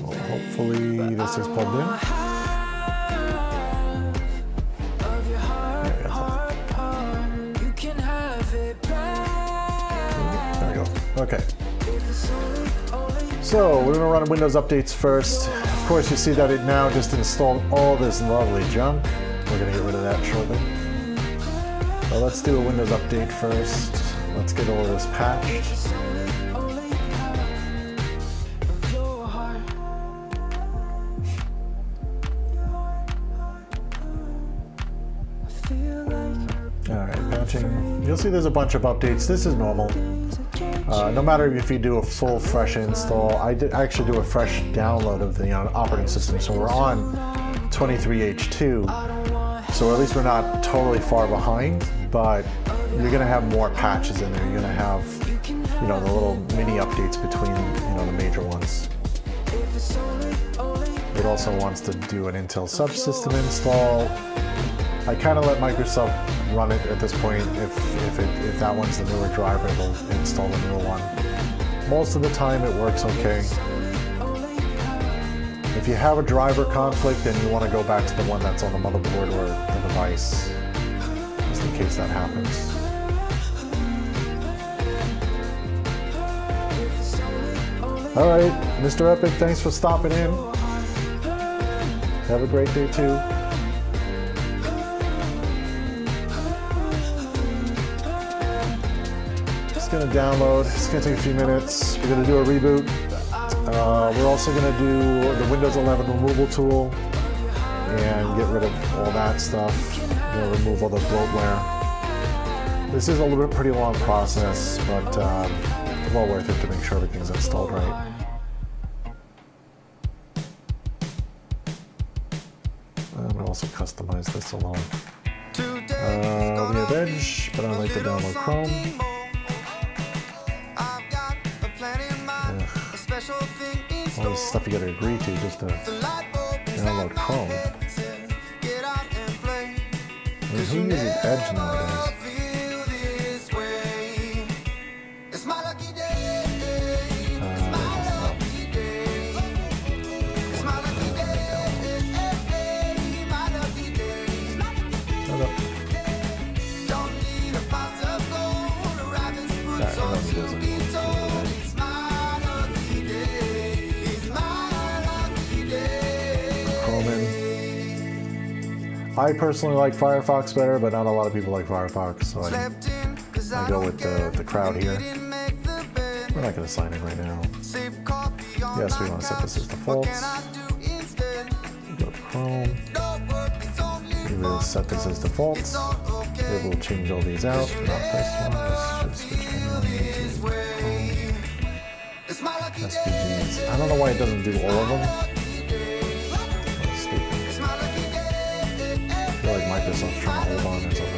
Well, hopefully this is plugged in. There we go, okay. So we're gonna run Windows updates first. Of course, you see that it now just installed all this lovely junk. We're gonna get rid of that shortly. So let's do a Windows update first. Let's get all this patched. All right, patching. You'll see there's a bunch of updates. This is normal. No matter if you do a full fresh install. I actually do a fresh download of the operating system, so we're on 23H2, so at least we're not totally far behind, but you're going to have more patches in there. You're going to have, you know, the little mini updates between, you know, the major ones. It also wants to do an Intel subsystem install. I kind of let Microsoft run it at this point. If that one's the newer driver, it'll install the newer one. Most of the time it works okay. If you have a driver conflict, then you want to go back to the one that's on the motherboard or the device, just in case that happens. All right, Mr. Epic, thanks for stopping in. Have a great day too. Gonna download. It's gonna take a few minutes. We're gonna do a reboot. We're also gonna do the Windows 11 removal tool and get rid of all that stuff. We'll remove all the bloatware. This is a little bit pretty long process, but well worth it to make sure everything's installed right. I'm gonna also customize this alone. We have Edge, but I like to download Chrome. All this stuff you gotta agree to just to download Chrome. I mean, who uses Edge nowadays? I personally like Firefox better, but not a lot of people like Firefox, so I go with the crowd here. We're not going to sign in right now. Yes, we want to set this as defaults. Go to Chrome. We will set this as defaults. We will change all these out. Not this one. Let's just switch to SPGs. I don't know why it doesn't do all of them. feel like Microsoft's trying to hold on or something.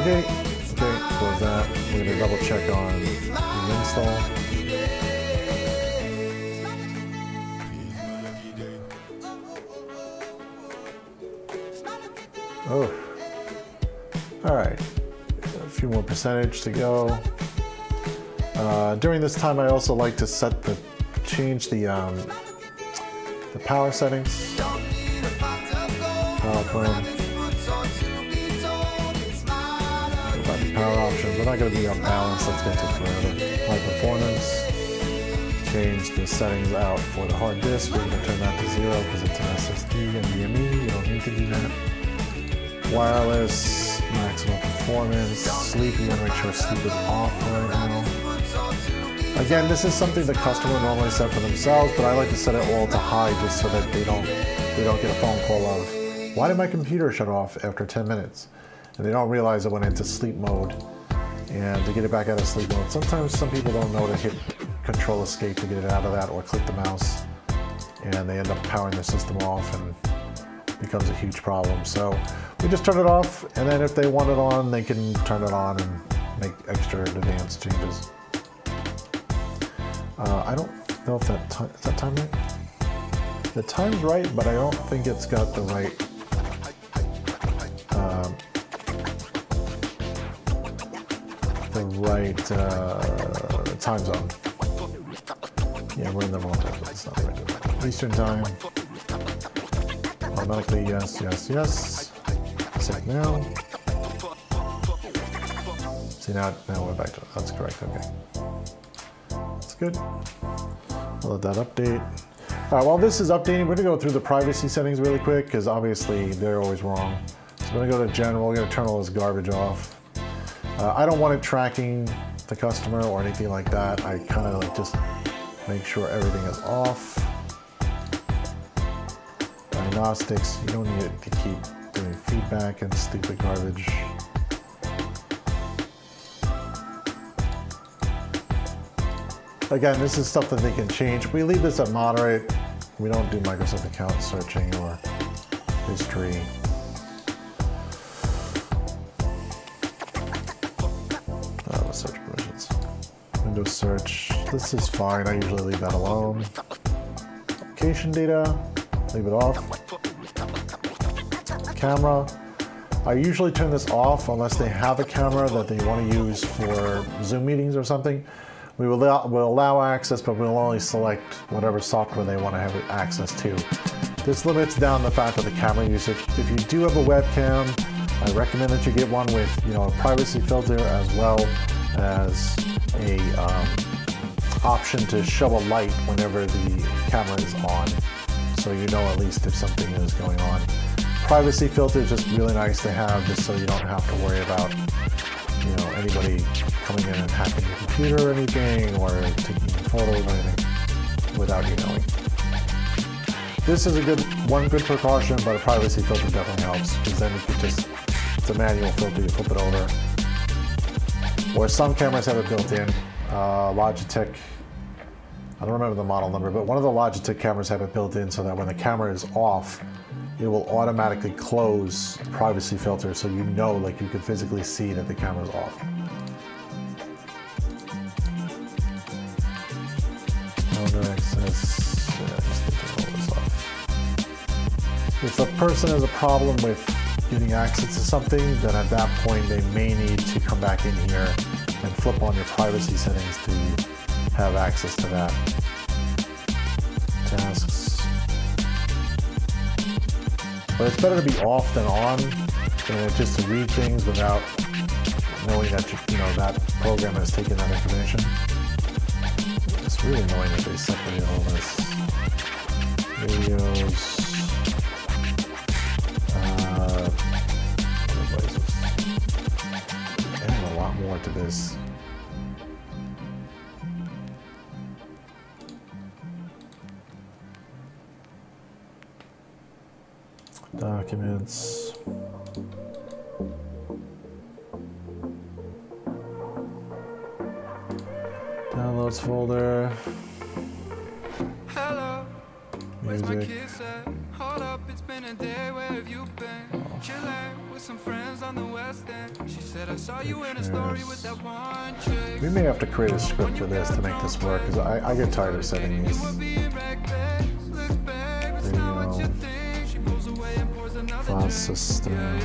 Okay, okay, close that. We're gonna double check on the install. Oh, all right, a few more percentage to go. During this time, I also like to set the, change the power settings. Power plan. Power options. We're not going to be on balance. Let's get to forever. High performance. Change the settings out for the hard disk. We're going to turn that to 0 because it's an SSD and NVMe. You don't need to do that. Wireless, maximum performance, sleep, you want to make sure sleep is off right now. Again, this is something the customer normally set for themselves, but I like to set it all to high just so that they don't get a phone call of, why did my computer shut off after 10 minutes? And they don't realize it went into sleep mode. And to get it back out of sleep mode, sometimes some people don't know to hit Control Escape to get it out of that or click the mouse. And they end up powering their system off and becomes a huge problem. So we just turn it off, and then if they want it on, they can turn it on and make extra advanced changes. I don't know if that time, is that time right? The time's right, but I don't think it's got the right time zone. Yeah, we're in the wrong time, but it's not right. Eastern time. Automatically, yes, yes, yes. Set now. See, now we're back to it. That's correct, okay. That's good. I'll let that update. All right, while this is updating, we're gonna go through the privacy settings really quick, because obviously they're always wrong. So we're gonna go to general, we're gonna turn all this garbage off. I don't want it tracking the customer or anything like that. I kind of like just make sure everything is off. Diagnostics, you don't need it to keep doing feedback and stupid garbage. Again, this is stuff that they can change. We leave this at moderate. We don't do Microsoft account searching or history. Search permissions. Windows search, this is fine. I usually leave that alone. Location data. Leave it off. Camera. I usually turn this off unless they have a camera that they want to use for Zoom meetings or something. We will allow access, but we'll only select whatever software they want to have access to. This limits down the fact of the camera usage. If you do have a webcam, I recommend that you get one with, you know, a privacy filter as well as a option to show a light whenever the camera is on. So you know at least if something is going on. Privacy filter is just really nice to have, just so you don't have to worry about, you know, anybody coming in and hacking your computer or anything, or taking photos or anything without you knowing. This is a good precaution, but a privacy filter definitely helps, because then you can just, it's a manual filter, you flip it over. Or some cameras have it built in. Logitech, I don't remember the model number, but one of the Logitech cameras have it built in so that when the camera is off, it will automatically close the privacy filter so you know, like you can physically see that the camera's off. Owner access, yeah, just get all this off. If a person has a problem with getting access to something, then at that point they may need to come back in here and flip on your privacy settings to have access to that. Tasks. But it's better to be off than on, than just to read things without knowing that you know that program has taken that information. It's really annoying that they separate all this. Videos. What is this? There's a lot more to this. Documents. Downloads folder. music. Okay. We may have to create a script for this to make this work, because I get tired of setting these. File system.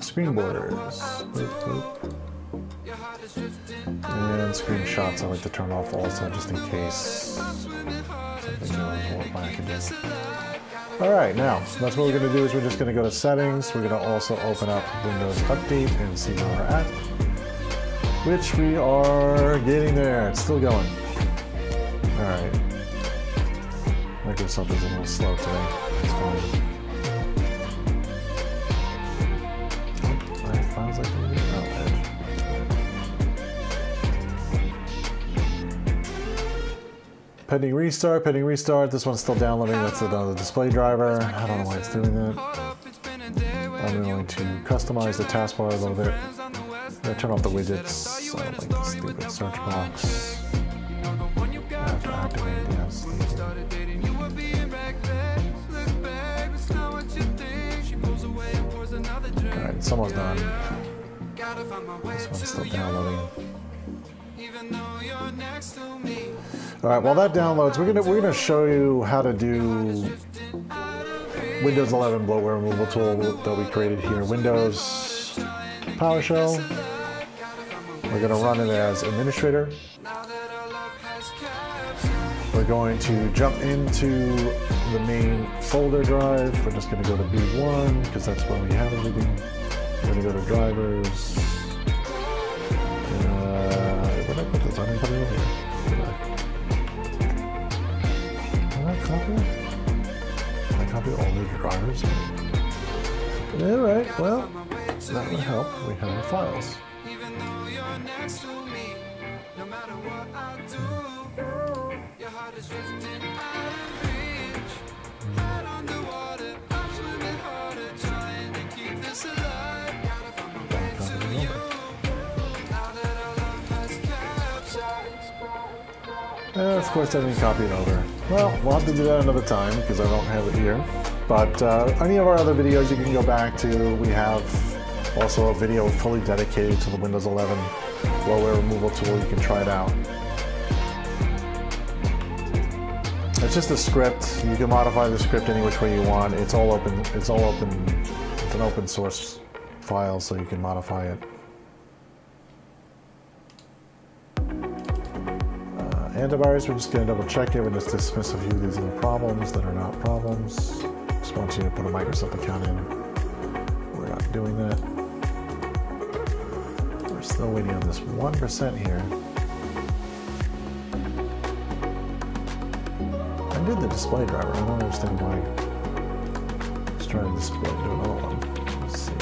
Screen borders. And screenshots I like to turn off also, just in case something more back again. Alright, now, that's what we're going to do is we're just going to go to settings. We're going to also open up Windows Update and see where we're at. Which we are getting there. It's still going. Alright. Microsoft is a little slow today. It's fine. Pending restart, pending restart. This one's still downloading. That's another display driver. I don't know why it's doing that. I'm going to customize the taskbar a little bit. I'm going to turn off the widgets. I don't like the stupid search box. I have to activate the SD. Alright, it's almost done. This one's still downloading. Alright, while that downloads, we're gonna show you how to do Windows 11 bloatware removal tool that we created here. Windows PowerShell. We're gonna run it as administrator. We're going to jump into the main folder drive. We're just gonna go to B1 because that's where we have everything. We're gonna go to drivers. Copy all the drivers. Alright, well, that would help. We have our files. Of course, I didn't copy it over. Well, we'll have to do that another time because I don't have it here. But any of our other videos you can go back to. We have also a video fully dedicated to the Windows 11 bloatware removal tool. You can try it out. It's just a script. You can modify the script any which way you want. It's all open. It's all open. It's an open source file, so you can modify it. Antivirus, we're just going to double check it. We're just dismiss a few of these little problems that are not problems. Just want you to put a Microsoft account in. We're not doing that. We're still waiting on this 1% here. I did the display driver. I don't understand why. Let's try the display. Do another one. Let's see.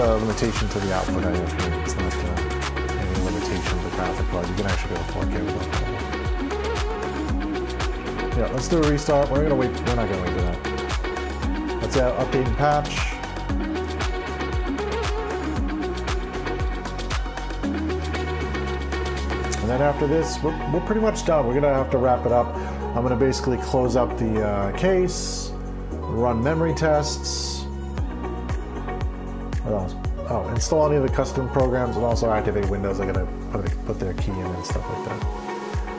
A limitation to the output I have here. It's not any limitation to the graphic card. You can actually go to 4K with it. Yeah, let's do a restart. We're gonna wait. We're not gonna wait for that. Let's update and patch. And then after this, we're pretty much done. We're gonna have to wrap it up. I'm gonna basically close up the case, run memory tests. Oh, install any of the custom programs and also activate Windows. I gotta put their key in and stuff like that.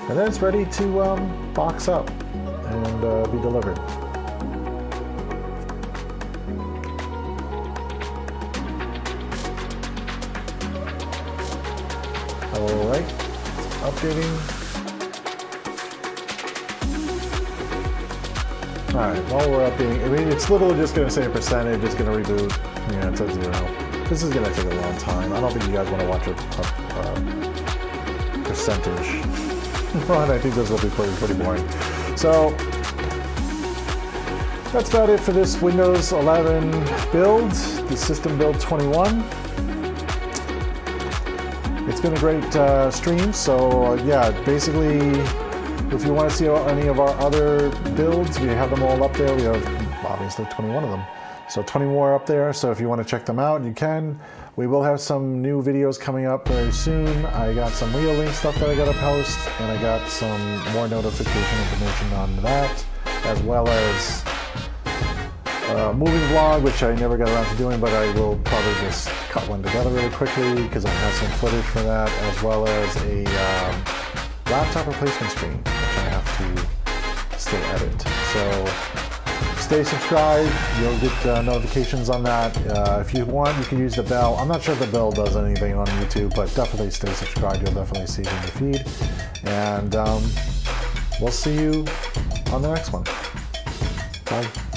And then it's ready to box up and be delivered. All right, updating. All right, while we're updating, I mean, it's literally just gonna say a percentage, it's gonna reboot. Yeah, it's at 0. This is gonna take a long time. I don't think you guys want to watch a percentage. But I think this will be pretty boring. So That's about it for this Windows 11 build, the System Build 21. It's been a great stream, so yeah, basically, if you want to see any of our other builds, we have them all up there. We have obviously 21 of them, so 20 more up there. So if you want to check them out, you can. We will have some new videos coming up very soon. I got some real link stuff that I got to post, and I got some more notification information on that, as well as a moving vlog, which I never got around to doing, but I will probably just cut one together really quickly because I have some footage for that, as well as a laptop replacement screen, which I have to still edit. So stay subscribed. You'll get notifications on that. If you want, you can use the bell. I'm not sure if the bell does anything on YouTube, but definitely stay subscribed. You'll definitely see it in the feed. And we'll see you on the next one. Bye.